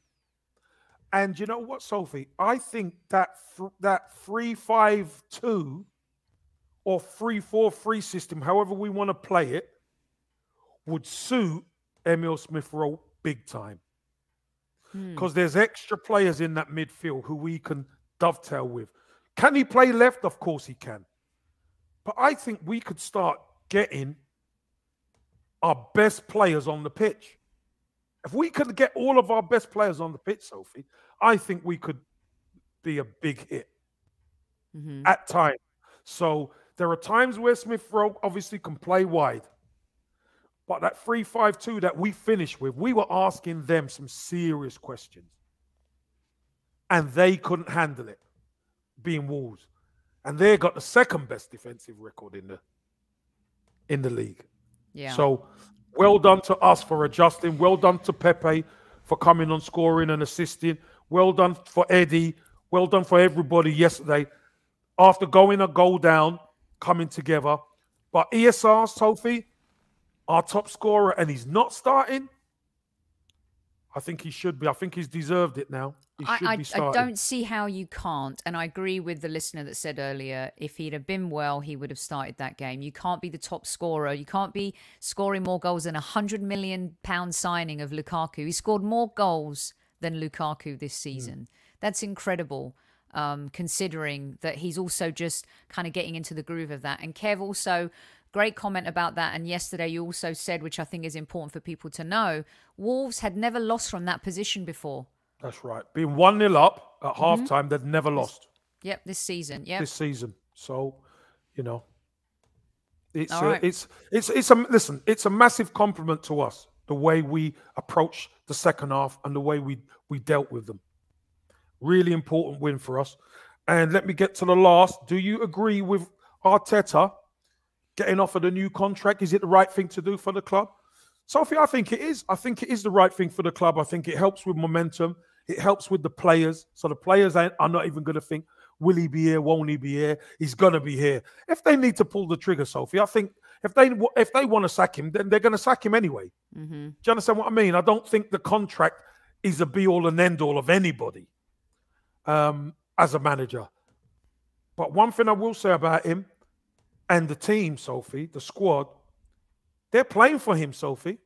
And you know what, Sophie? I think that that three five two or three four three system, however we want to play it, would suit Emile Smith Rowe big time. Because hmm. there's extra players in that midfield who we can dovetail with. Can he play left? Of course he can. But I think we could start getting our best players on the pitch. If we could get all of our best players on the pitch, Sophie, I think we could be a big hit mm-hmm. at times. So there are times where Smith Rowe obviously can play wide. But that three five two that we finished with, we were asking them some serious questions. And they couldn't handle it, being Wolves. And they got the second best defensive record in the in the league. Yeah. So well done to us for adjusting. Well done to Pepe for coming on, scoring and assisting. Well done for Eddie. Well done for everybody yesterday. After going a goal down, coming together. But E S R, Sophie, our top scorer, and he's not starting. I think he should be. I think he's deserved it now. He should I, be starting. I don't see how you can't. And I agree with the listener that said earlier, if he'd have been well, he would have started that game. You can't be the top scorer. You can't be scoring more goals than a one hundred million pound signing of Lukaku. He scored more goals than Lukaku this season. Mm. That's incredible, um, considering that he's also just kind of getting into the groove of that. And Kev also... Great comment about that. And yesterday you also said, which I think is important for people to know, Wolves had never lost from that position before. That's right. Being one nil up at mm-hmm. halftime, they've never lost. Yep, this season. Yep. This season. So, you know, it's uh, right. it's it's it's a listen, it's a massive compliment to us, the way we approached the second half and the way we we dealt with them. Really important win for us. And let me get to the last. Do you agree with Arteta getting offered a new contract? Is it the right thing to do for the club? Sophie, I think it is. I think it is the right thing for the club. I think it helps with momentum. It helps with the players. So the players are not even going to think, Will he be here? Won't he be here? He's going to be here. If they need to pull the trigger, Sophie, I think if they if they want to sack him, then they're going to sack him anyway. Mm-hmm. Do you understand what I mean? I don't think the contract is a be-all and end-all of anybody um, as a manager. But one thing I will say about him and the team, Sophie, the squad, they're playing for him, Sophie.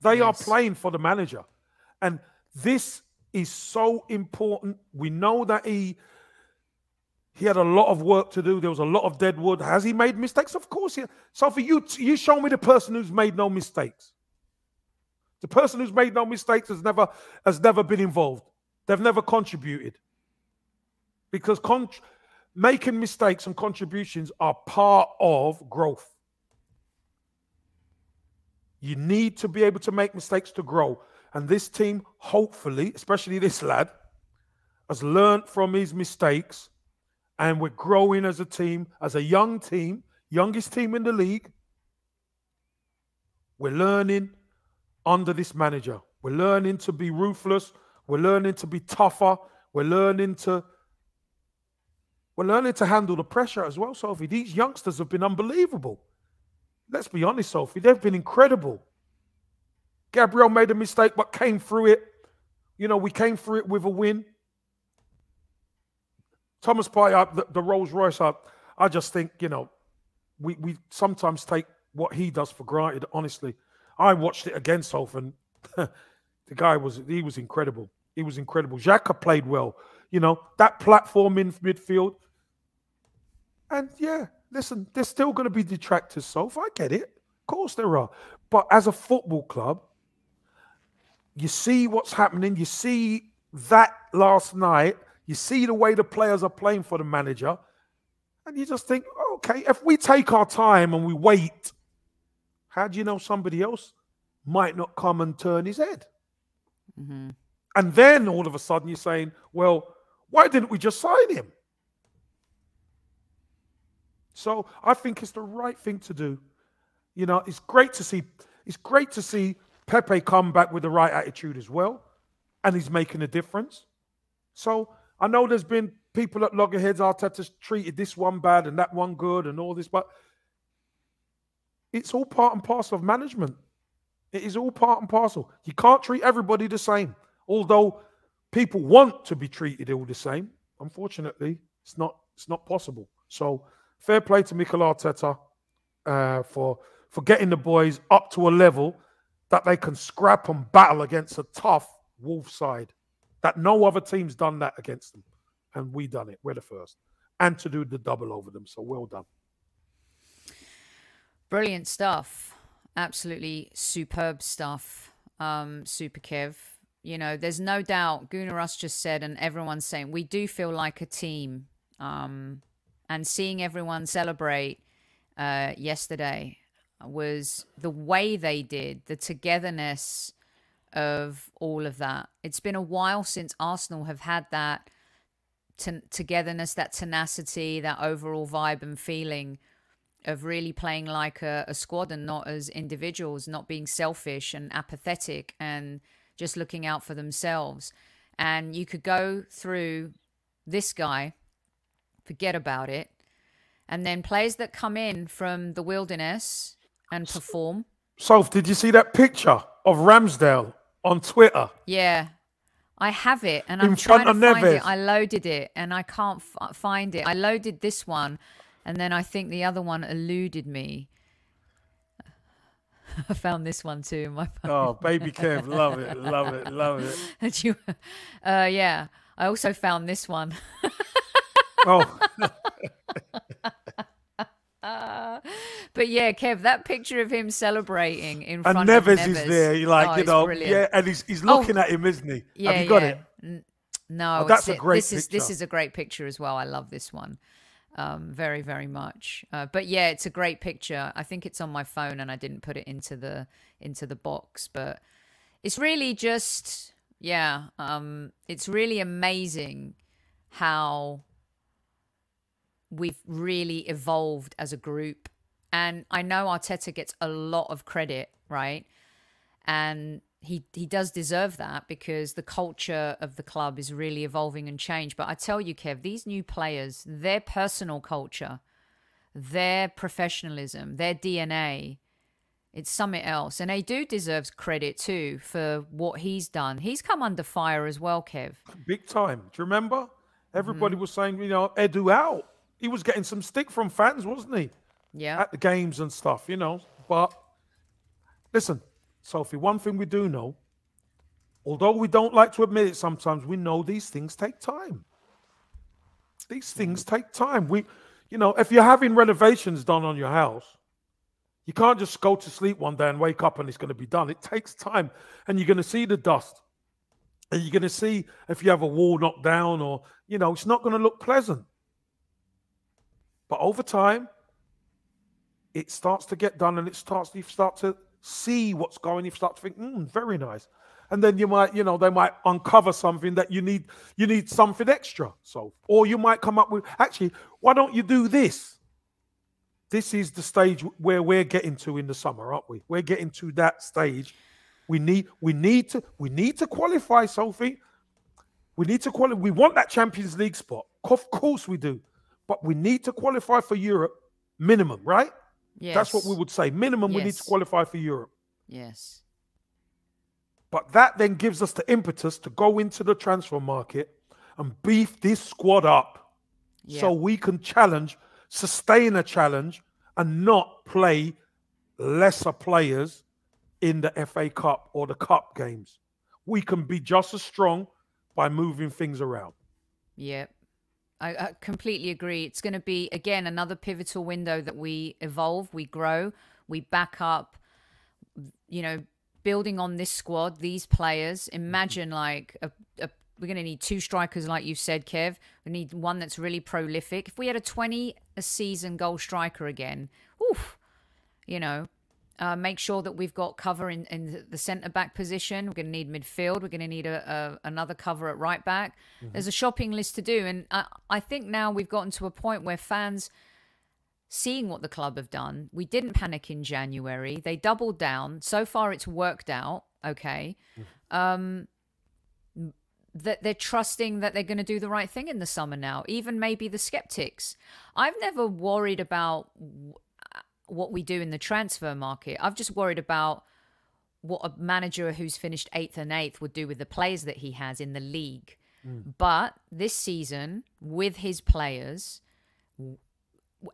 They yes. are playing for the manager. And this is so important. We know that he he had a lot of work to do. There was a lot of dead wood. Has he made mistakes? Of course he has. Sophie, you, you show me the person who's made no mistakes. The person who's made no mistakes has never, has never been involved. They've never contributed. Because con making mistakes and contributions are part of growth. You need to be able to make mistakes to grow. And this team, hopefully, especially this lad, has learned from his mistakes. And we're growing as a team, as a young team, youngest team in the league. We're learning under this manager. We're learning to be ruthless. We're learning to be tougher. We're learning to, we're learning to handle the pressure as well, Sophie. These youngsters have been unbelievable. Let's be honest, Sophie. They've been incredible. Gabriel made a mistake, but came through it. You know, we came through it with a win. Thomas Partey, the, the Rolls Royce, I, I just think, you know, we, we sometimes take what he does for granted, honestly. I watched it again, Sophie, and the guy was, he was incredible. He was incredible. Xhaka played well. You know, that platform in midfield. And yeah. Listen, there's still going to be detractors, Soph. I get it. Of course there are. But as a football club, you see what's happening. You see that last night. You see the way the players are playing for the manager. And you just think, okay, if we take our time and we wait, how do you know somebody else might not come and turn his head? Mm-hmm. And then all of a sudden you're saying, well, why didn't we just sign him? So I think it's the right thing to do. You know, it's great to see it's great to see Pepe come back with the right attitude as well. And he's making a difference. So I know there's been people at loggerheads, Arteta's treated this one bad and that one good and all this, but it's all part and parcel of management. It is all part and parcel. You can't treat everybody the same. Although people want to be treated all the same, unfortunately, it's not it's not possible. So fair play to Mikel Arteta uh, for, for getting the boys up to a level that they can scrap and battle against a tough Wolves side. That no other team's done that against them. And we done it. We're the first. And to do the double over them. So well done. Brilliant stuff. Absolutely superb stuff. Um, Super Kev. You know, there's no doubt. Gunaras just said, and everyone's saying, we do feel like a team. Um... And seeing everyone celebrate uh, yesterday was the way they did, the togetherness of all of that. It's been a while since Arsenal have had that togetherness, that tenacity, that overall vibe and feeling of really playing like a, a squad and not as individuals, not being selfish and apathetic and just looking out for themselves. And you could go through this guy, forget about it. And then players that come in from the wilderness and perform. Soph, did you see that picture of Ramsdale on Twitter? Yeah, I have it. And I'm trying to find it. I loaded it and I can't f find it. I loaded this one and then I think the other one eluded me. I found this one too in my phone. Oh, baby Kev, love it, love it, love it. And you, uh, yeah, I also found this one. Oh. uh, but yeah, Kev, that picture of him celebrating in front and Neves of Neves is there. You're like, oh, you know, brilliant. Yeah, and he's he's looking oh, at him, isn't he? Yeah, have you got yeah. it? N no, oh, that's a great. It. This picture. is this is a great picture as well. I love this one, um, very very much. Uh, but yeah, it's a great picture. I think it's on my phone, and I didn't put it into the into the box. But it's really just yeah, um, it's really amazing how we've really evolved as a group. And I know Arteta gets a lot of credit, right? And he he does deserve that, because the culture of the club is really evolving and changed. But I tell you, Kev, these new players, their personal culture, their professionalism, their D N A, it's something else. And Edu deserves credit too for what he's done. He's come under fire as well, Kev. Big time. Do you remember? Everybody mm. was saying, you know, Edu out. He was getting some stick from fans, wasn't he? Yeah. At the games and stuff, you know. But listen, Sophie, one thing we do know, although we don't like to admit it sometimes, we know these things take time. These things take time. We, you know, if you're having renovations done on your house, you can't just go to sleep one day and wake up and it's going to be done. It takes time, and you're going to see the dust, and you're going to see if you have a wall knocked down or, you know, it's not going to look pleasant. But over time, it starts to get done, and it starts, you start to see what's going, you start to think, mm, very nice. And then you might, you know, they might uncover something that you need, you need something extra. So, or you might come up with, actually, why don't you do this? This is the stage where we're getting to in the summer, aren't we? We're getting to that stage. We need, we need to, we need to qualify, Sophie. We need to qualify. We want that Champions League spot, of course we do, but we need to qualify for Europe, minimum, right? Yes. That's what we would say. Minimum, yes. We need to qualify for Europe. Yes. But that then gives us the impetus to go into the transfer market and beef this squad up, yeah, so we can challenge. Sustain a challenge and not play lesser players in the F A Cup or the Cup games. We can be just as strong by moving things around. Yeah, I, I completely agree. It's going to be, again, another pivotal window that we evolve, we grow, we back up, you know, building on this squad, these players. Imagine like a, a we're going to need two strikers, like you said, Kev. We need one that's really prolific. If we had a twenty a season goal striker again, oof, you know, uh, make sure that we've got cover in, in the centre-back position. We're going to need midfield. We're going to need a, a, another cover at right-back. Mm-hmm. There's a shopping list to do. And I, I think now we've gotten to a point where fans, seeing what the club have done, we didn't panic in January. They doubled down. So far, it's worked out, okay. Mm-hmm. Um... that they're trusting that they're going to do the right thing in the summer now, even maybe the skeptics. I've never worried about what we do in the transfer market. I've just worried about what a manager who's finished eighth and eighth would do with the players that he has in the league. Mm. But this season, with his players,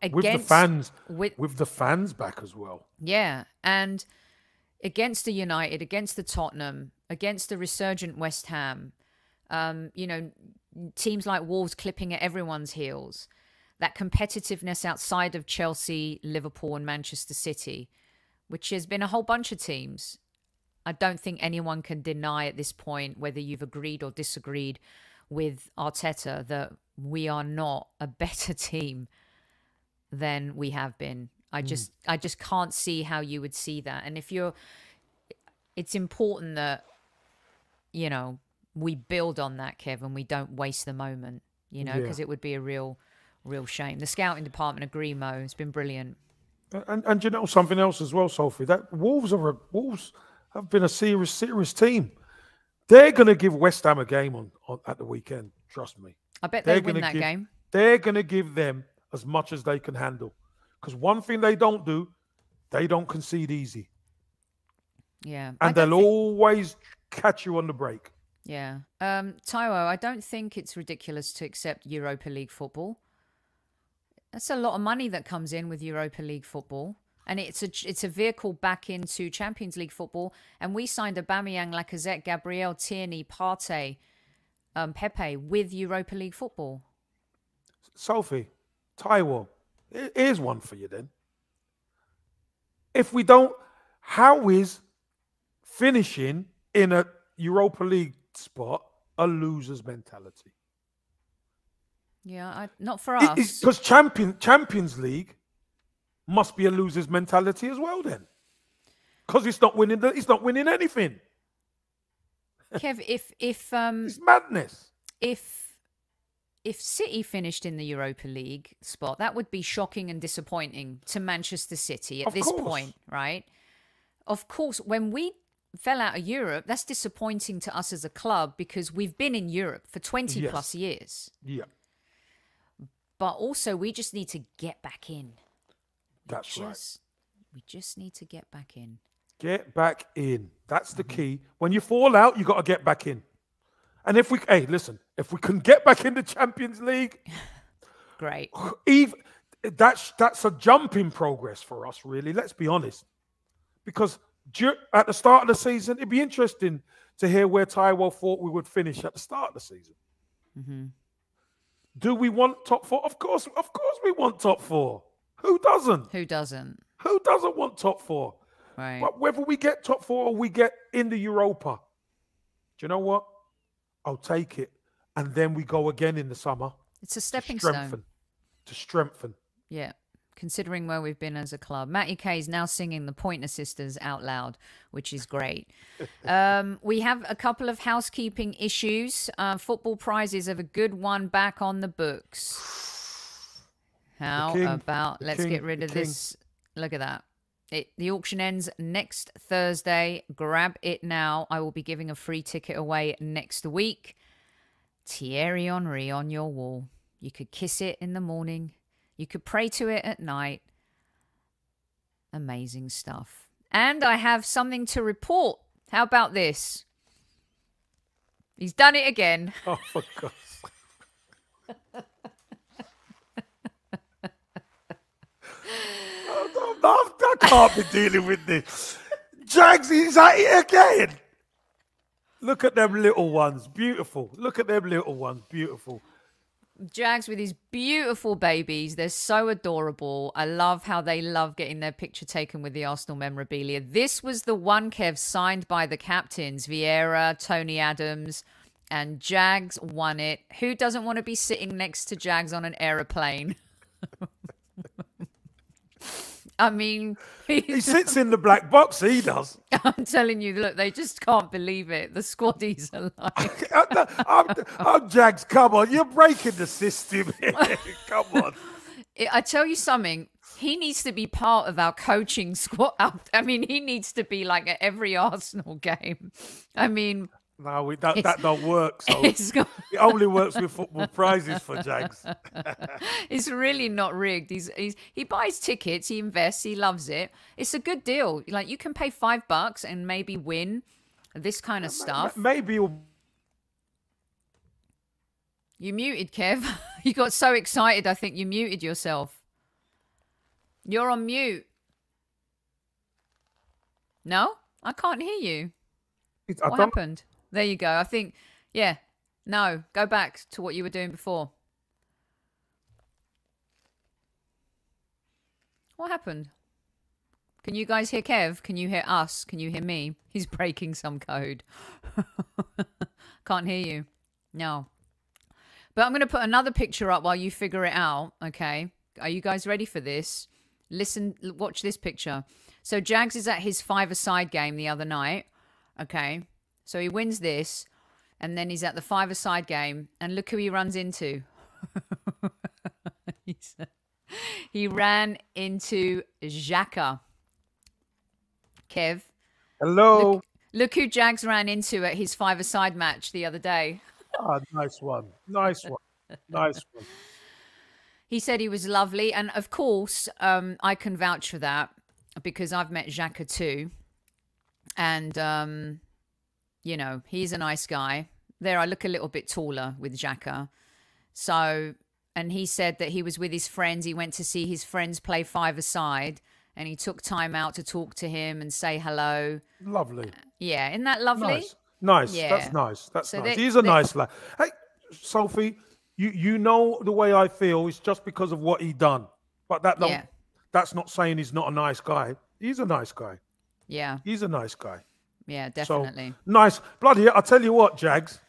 against, with the fans, with, with the fans back as well. Yeah, and against the United, against the Tottenham, against the resurgent West Ham, Um, you know, teams like Wolves clipping at everyone's heels, that competitiveness outside of Chelsea, Liverpool and Manchester City, which has been a whole bunch of teams. I don't think anyone can deny at this point, whether you've agreed or disagreed with Arteta, that we are not a better team than we have been. I mm. just, I just can't see how you would see that. And if you're, it's important that, you know, we build on that, Kevin. We don't waste the moment, you know, because yeah. it would be a real, real shame. The scouting department agree, Mo. It's been brilliant. And and you know something else as well, Sophie. That Wolves are a, Wolves have been a serious, serious team. They're going to give West Ham a game on, on at the weekend. Trust me. I bet they win that give, game. They're going to give them as much as they can handle. Because one thing they don't do, they don't concede easy. Yeah, and they'll think... always catch you on the break. Yeah. Um, Taiwo, I don't think it's ridiculous to accept Europa League football. That's a lot of money that comes in with Europa League football. And it's a, it's a vehicle back into Champions League football. And we signed Aubameyang, Lacazette, Gabriel, Tierney, Partey, um, Pepe with Europa League football. Sophie, Taiwo, here's one for you then. If we don't, how is finishing in a Europa League spot a loser's mentality? Yeah, I, not for us. Because champion, Champions League must be a loser's mentality as well then. Because it's not winning, it's not winning anything. Kev, if... if um, it's madness. If, if City finished in the Europa League spot, that would be shocking and disappointing to Manchester City at of this course. point, right? Of course, when we fell out of Europe, that's disappointing to us as a club because we've been in Europe for twenty yes. plus years. Yeah. But also, we just need to get back in. That's we just, right. We just need to get back in. Get back in. That's the mm-hmm. key. When you fall out, you got to get back in. And if we, hey, listen, if we can get back in the Champions League, great. Even, that's that's a jump in progress for us, really. Let's be honest, because at the start of the season, it'd be interesting to hear where Taiwo thought we would finish at the start of the season. Mm-hmm. Do we want top four? Of course, of course, we want top four. Who doesn't? Who doesn't? Who doesn't want top four? Right. But whether we get top four or we get in the Europa, do you know what? I'll take it, and then we go again in the summer. It's a stepping to strengthen, stone to strengthen. Yeah, considering where we've been as a club. Matty K is now singing the Pointer Sisters out loud, which is great. um, we have a couple of housekeeping issues. Uh, football prizes have a good one back on the books. How king, about let's king, get rid of this? Look at that. It, the auction ends next Thursday. Grab it now. I will be giving a free ticket away next week. Thierry Henry on your wall. You could kiss it in the morning. You could pray to it at night. Amazing stuff. And I have something to report. How about this? He's done it again. Oh, for God's sake. I can't be dealing with this. Jags, he's at it again. Look at them little ones. Beautiful. Look at them little ones. Beautiful. Jags with his beautiful babies. They're so adorable. I love how they love getting their picture taken with the Arsenal memorabilia. This was the one, Kev, signed by the captains, Vieira, Tony Adams, and Jags won it. Who doesn't want to be sitting next to Jags on an aeroplane? I mean, he sits in the black box. He does. I'm telling you, look, they just can't believe it. The squaddies are like, I'm, I'm, I'm Jags. Come on, you're breaking the system. Come on. I tell you something. He needs to be part of our coaching squad. I mean, he needs to be like at every Arsenal game. I mean, no, we, that that don't work. So got... it only works with football prizes for Jags. It's really not rigged. He's, he's he buys tickets, he invests, he loves it. It's a good deal. Like you can pay five bucks and maybe win this kind of yeah, stuff. Maybe you'll... you muted, Kev. You got so excited. I think you muted yourself. You're on mute. No, I can't hear you. It's, what happened? There you go. I think, yeah, no, go back to what you were doing before. What happened? Can you guys hear Kev? Can you hear us? Can you hear me? He's breaking some code. Can't hear you. No. But I'm going to put another picture up while you figure it out. Okay. Are you guys ready for this? Listen, watch this picture. So Jags is at his five-a-side game the other night. Okay. So he wins this, and then he's at the five-a-side game, and look who he runs into. He ran into Xhaka. Kev. Hello. Look, look who Jags ran into at his five-a-side match the other day. Ah, oh, nice one. Nice one. Nice one. He said he was lovely, and of course, um, I can vouch for that, because I've met Xhaka too, and... Um, you know, he's a nice guy. There, I look a little bit taller with Xhaka. So, and he said that he was with his friends. He went to see his friends play five-a-side, and he took time out to talk to him and say hello. Lovely. Yeah, isn't that lovely? Nice. Nice. Yeah. That's nice. That's so nice. They, he's a they, nice lad. Hey, Sophie, you you know the way I feel is just because of what he done. But that don't, yeah. that's not saying he's not a nice guy. He's a nice guy. Yeah. He's a nice guy. Yeah, definitely. So, nice. Bloody, I tell you what, Jags.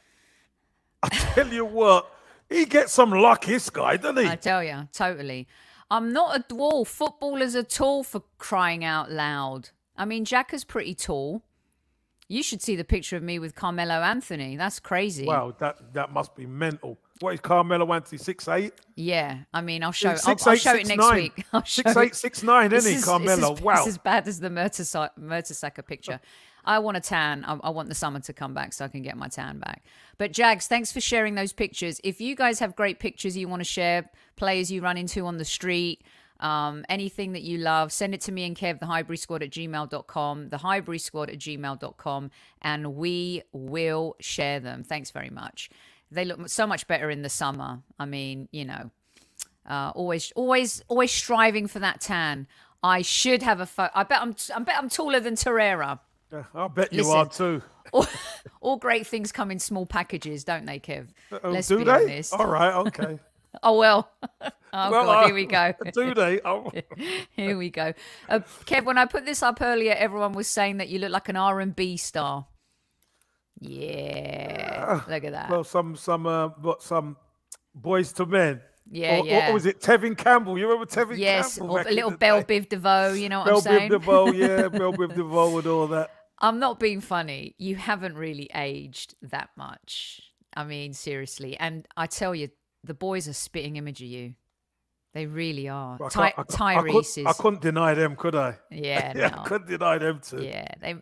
I tell you what, he gets some luck, this guy, doesn't he? I tell you, totally. I'm not a dwarf. Footballers are tall, for crying out loud. I mean, Xhaka's pretty tall. You should see the picture of me with Carmelo Anthony. That's crazy. Wow, that, that must be mental. What is Carmelo Anthony, six eight? Yeah, I mean, I'll show, six, I'll, eight, I'll show six, it next nine. Week. I'll show six eight, six nine, isn't he, Carmelo? Is, wow. It's as bad as the Mertesacker picture. I want a tan. I, I want the summer to come back so I can get my tan back. But Jags, thanks for sharing those pictures. If you guys have great pictures you want to share, players you run into on the street, um, anything that you love, send it to me and Kev, the Highbury Squad at gmail dot com, the Highbury Squad at gmail dot com, and we will share them. Thanks very much. They look so much better in the summer. I mean, you know, uh, always, always, always striving for that tan. I should have a photo. I bet I'm, I bet I'm taller than Torreira. Yeah, I bet you Listen, are too. All, all great things come in small packages, don't they, Kev? Oh, Let's do be they? honest. All right, okay. Oh, well. Oh, well, God, here we go. Do they? Oh. Here we go. Uh, Kev, when I put this up earlier, everyone was saying that you look like an R and B star. Yeah. Uh, look at that. Well, some, some, uh, what, some boys to men. Yeah, or, yeah. Or was it Kevin Campbell? You remember Kevin yes, Campbell? Yes, a little Bell Biv DeVoe, you know what Bell I'm saying? Bell Biv DeVoe, yeah, Bell Biv DeVoe and all that. I'm not being funny. You haven't really aged that much. I mean, seriously. And I tell you, the boys are spitting image of you. They really are. Ty I Tyrese is... I, I couldn't deny them, could I? Yeah, yeah no. I couldn't deny them too. Yeah, they,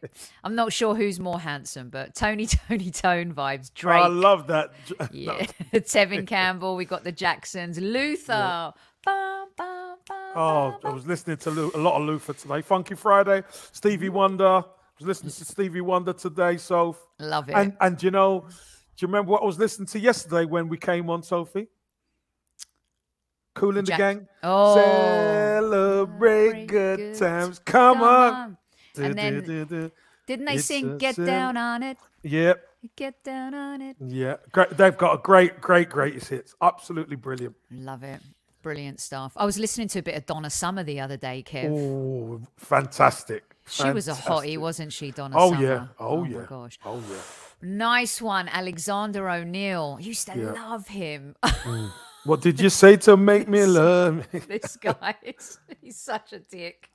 I'm not sure who's more handsome, but Tony, Tony, Tone vibes. Drake. Oh, I love that. Yeah, Tevin Campbell. We got the Jacksons. Luther. Yeah. Bum, bum, bum, oh, I was listening to Lu a lot of Luther today. Funky Friday. Stevie Wonder. I was listening to Stevie Wonder today, so love it. And and you know, do you remember what I was listening to yesterday when we came on, Sophie? Cool in Jack the gang. Oh. Celebrate good, good times. Come, Come on. on. And then, do, do, do. didn't they it's sing Get sin. Down on It? Yep. Get Down on It. Yeah. Great. They've got a great, great, greatest hits. Absolutely brilliant. Love it. Brilliant stuff. I was listening to a bit of Donna Summer the other day, Kev. Oh, fantastic. She fantastic. was a hottie, wasn't she, Donna oh, Summer? Yeah. Oh, oh, yeah. Oh, my gosh. Oh, yeah. Nice one, Alexander O'Neill. Used to yeah. love him. Mm. What did you say to make me love me? This guy, is, he's such a dick.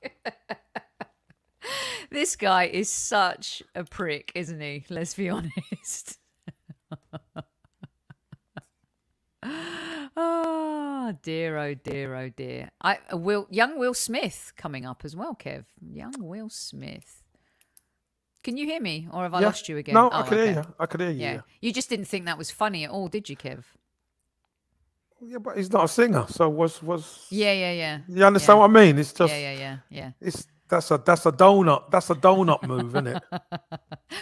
This guy is such a prick, isn't he? Let's be honest. Oh, dear, oh, dear, oh, dear. I, Will, young Will Smith coming up as well, Kev. Young Will Smith. Can you hear me? Or have I yeah. lost you again? No, oh, I can okay. hear you. I can hear you. Yeah. Yeah. You just didn't think that was funny at all, did you, Kev? Yeah, but he's not a singer, so was was. Yeah, yeah, yeah. You understand yeah. what I mean? It's just. Yeah, yeah, yeah, yeah. It's that's a that's a donut. That's a donut move, isn't it?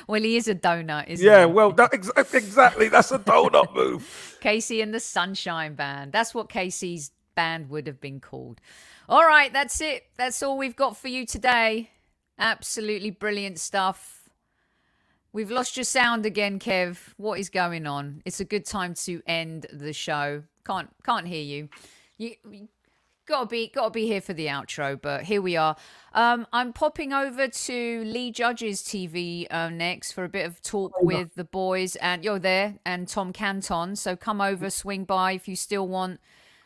Well, he is a donut, isn't yeah, he? Yeah, well, that ex exactly. That's a donut move. Casey and the Sunshine Band. That's what Casey's band would have been called. All right, that's it. That's all we've got for you today. Absolutely brilliant stuff. We've lost your sound again, Kev. What is going on? It's a good time to end the show. Can't can't hear you. You, you gotta be gotta be here for the outro, but here we are. Um, I'm popping over to Lee Judge's T V uh, next for a bit of talk oh, with no. the boys, and you're there, and Tom Canton. So come over, swing by if you still want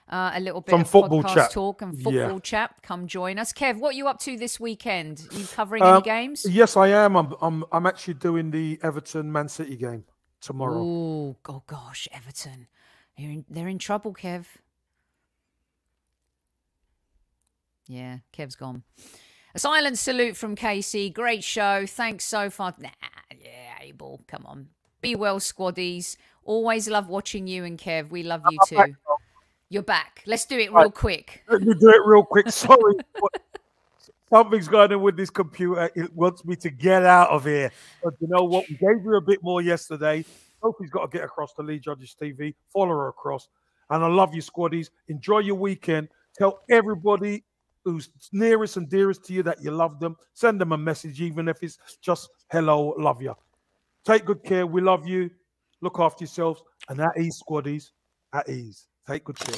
uh, a little bit Some of football podcast chat. talk and football yeah. chat. Come join us, Kev. What are you up to this weekend? Are you covering um, any games? Yes, I am. I'm I'm I'm actually doing the Everton Man City game tomorrow. Ooh, oh gosh, Everton. They're in, they're in trouble, Kev. Yeah, Kev's gone. A silent salute from Casey. Great show. Thanks so far. Nah, yeah, Abel, come on. Be well, squaddies. Always love watching you and Kev. We love you too. Back. You're back. Let's do it right. real quick. Let me do it real quick. Sorry. Something's going on with this computer. It wants me to get out of here. But you know what? We gave you a bit more yesterday. Sophie's got to get across to Lee Judge's T V. Follow her across. And I love you, squaddies. Enjoy your weekend. Tell everybody who's nearest and dearest to you that you love them. Send them a message, even if it's just, hello, love you. Take good care. We love you. Look after yourselves. And at ease, squaddies. At ease. Take good care.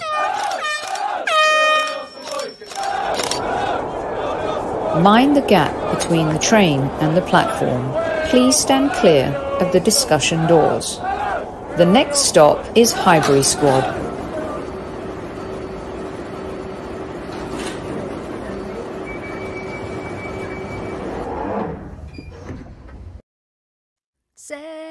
Mind the gap between the train and the platform. Please stand clear of the discussion doors. The next stop is Highbury Squad. Say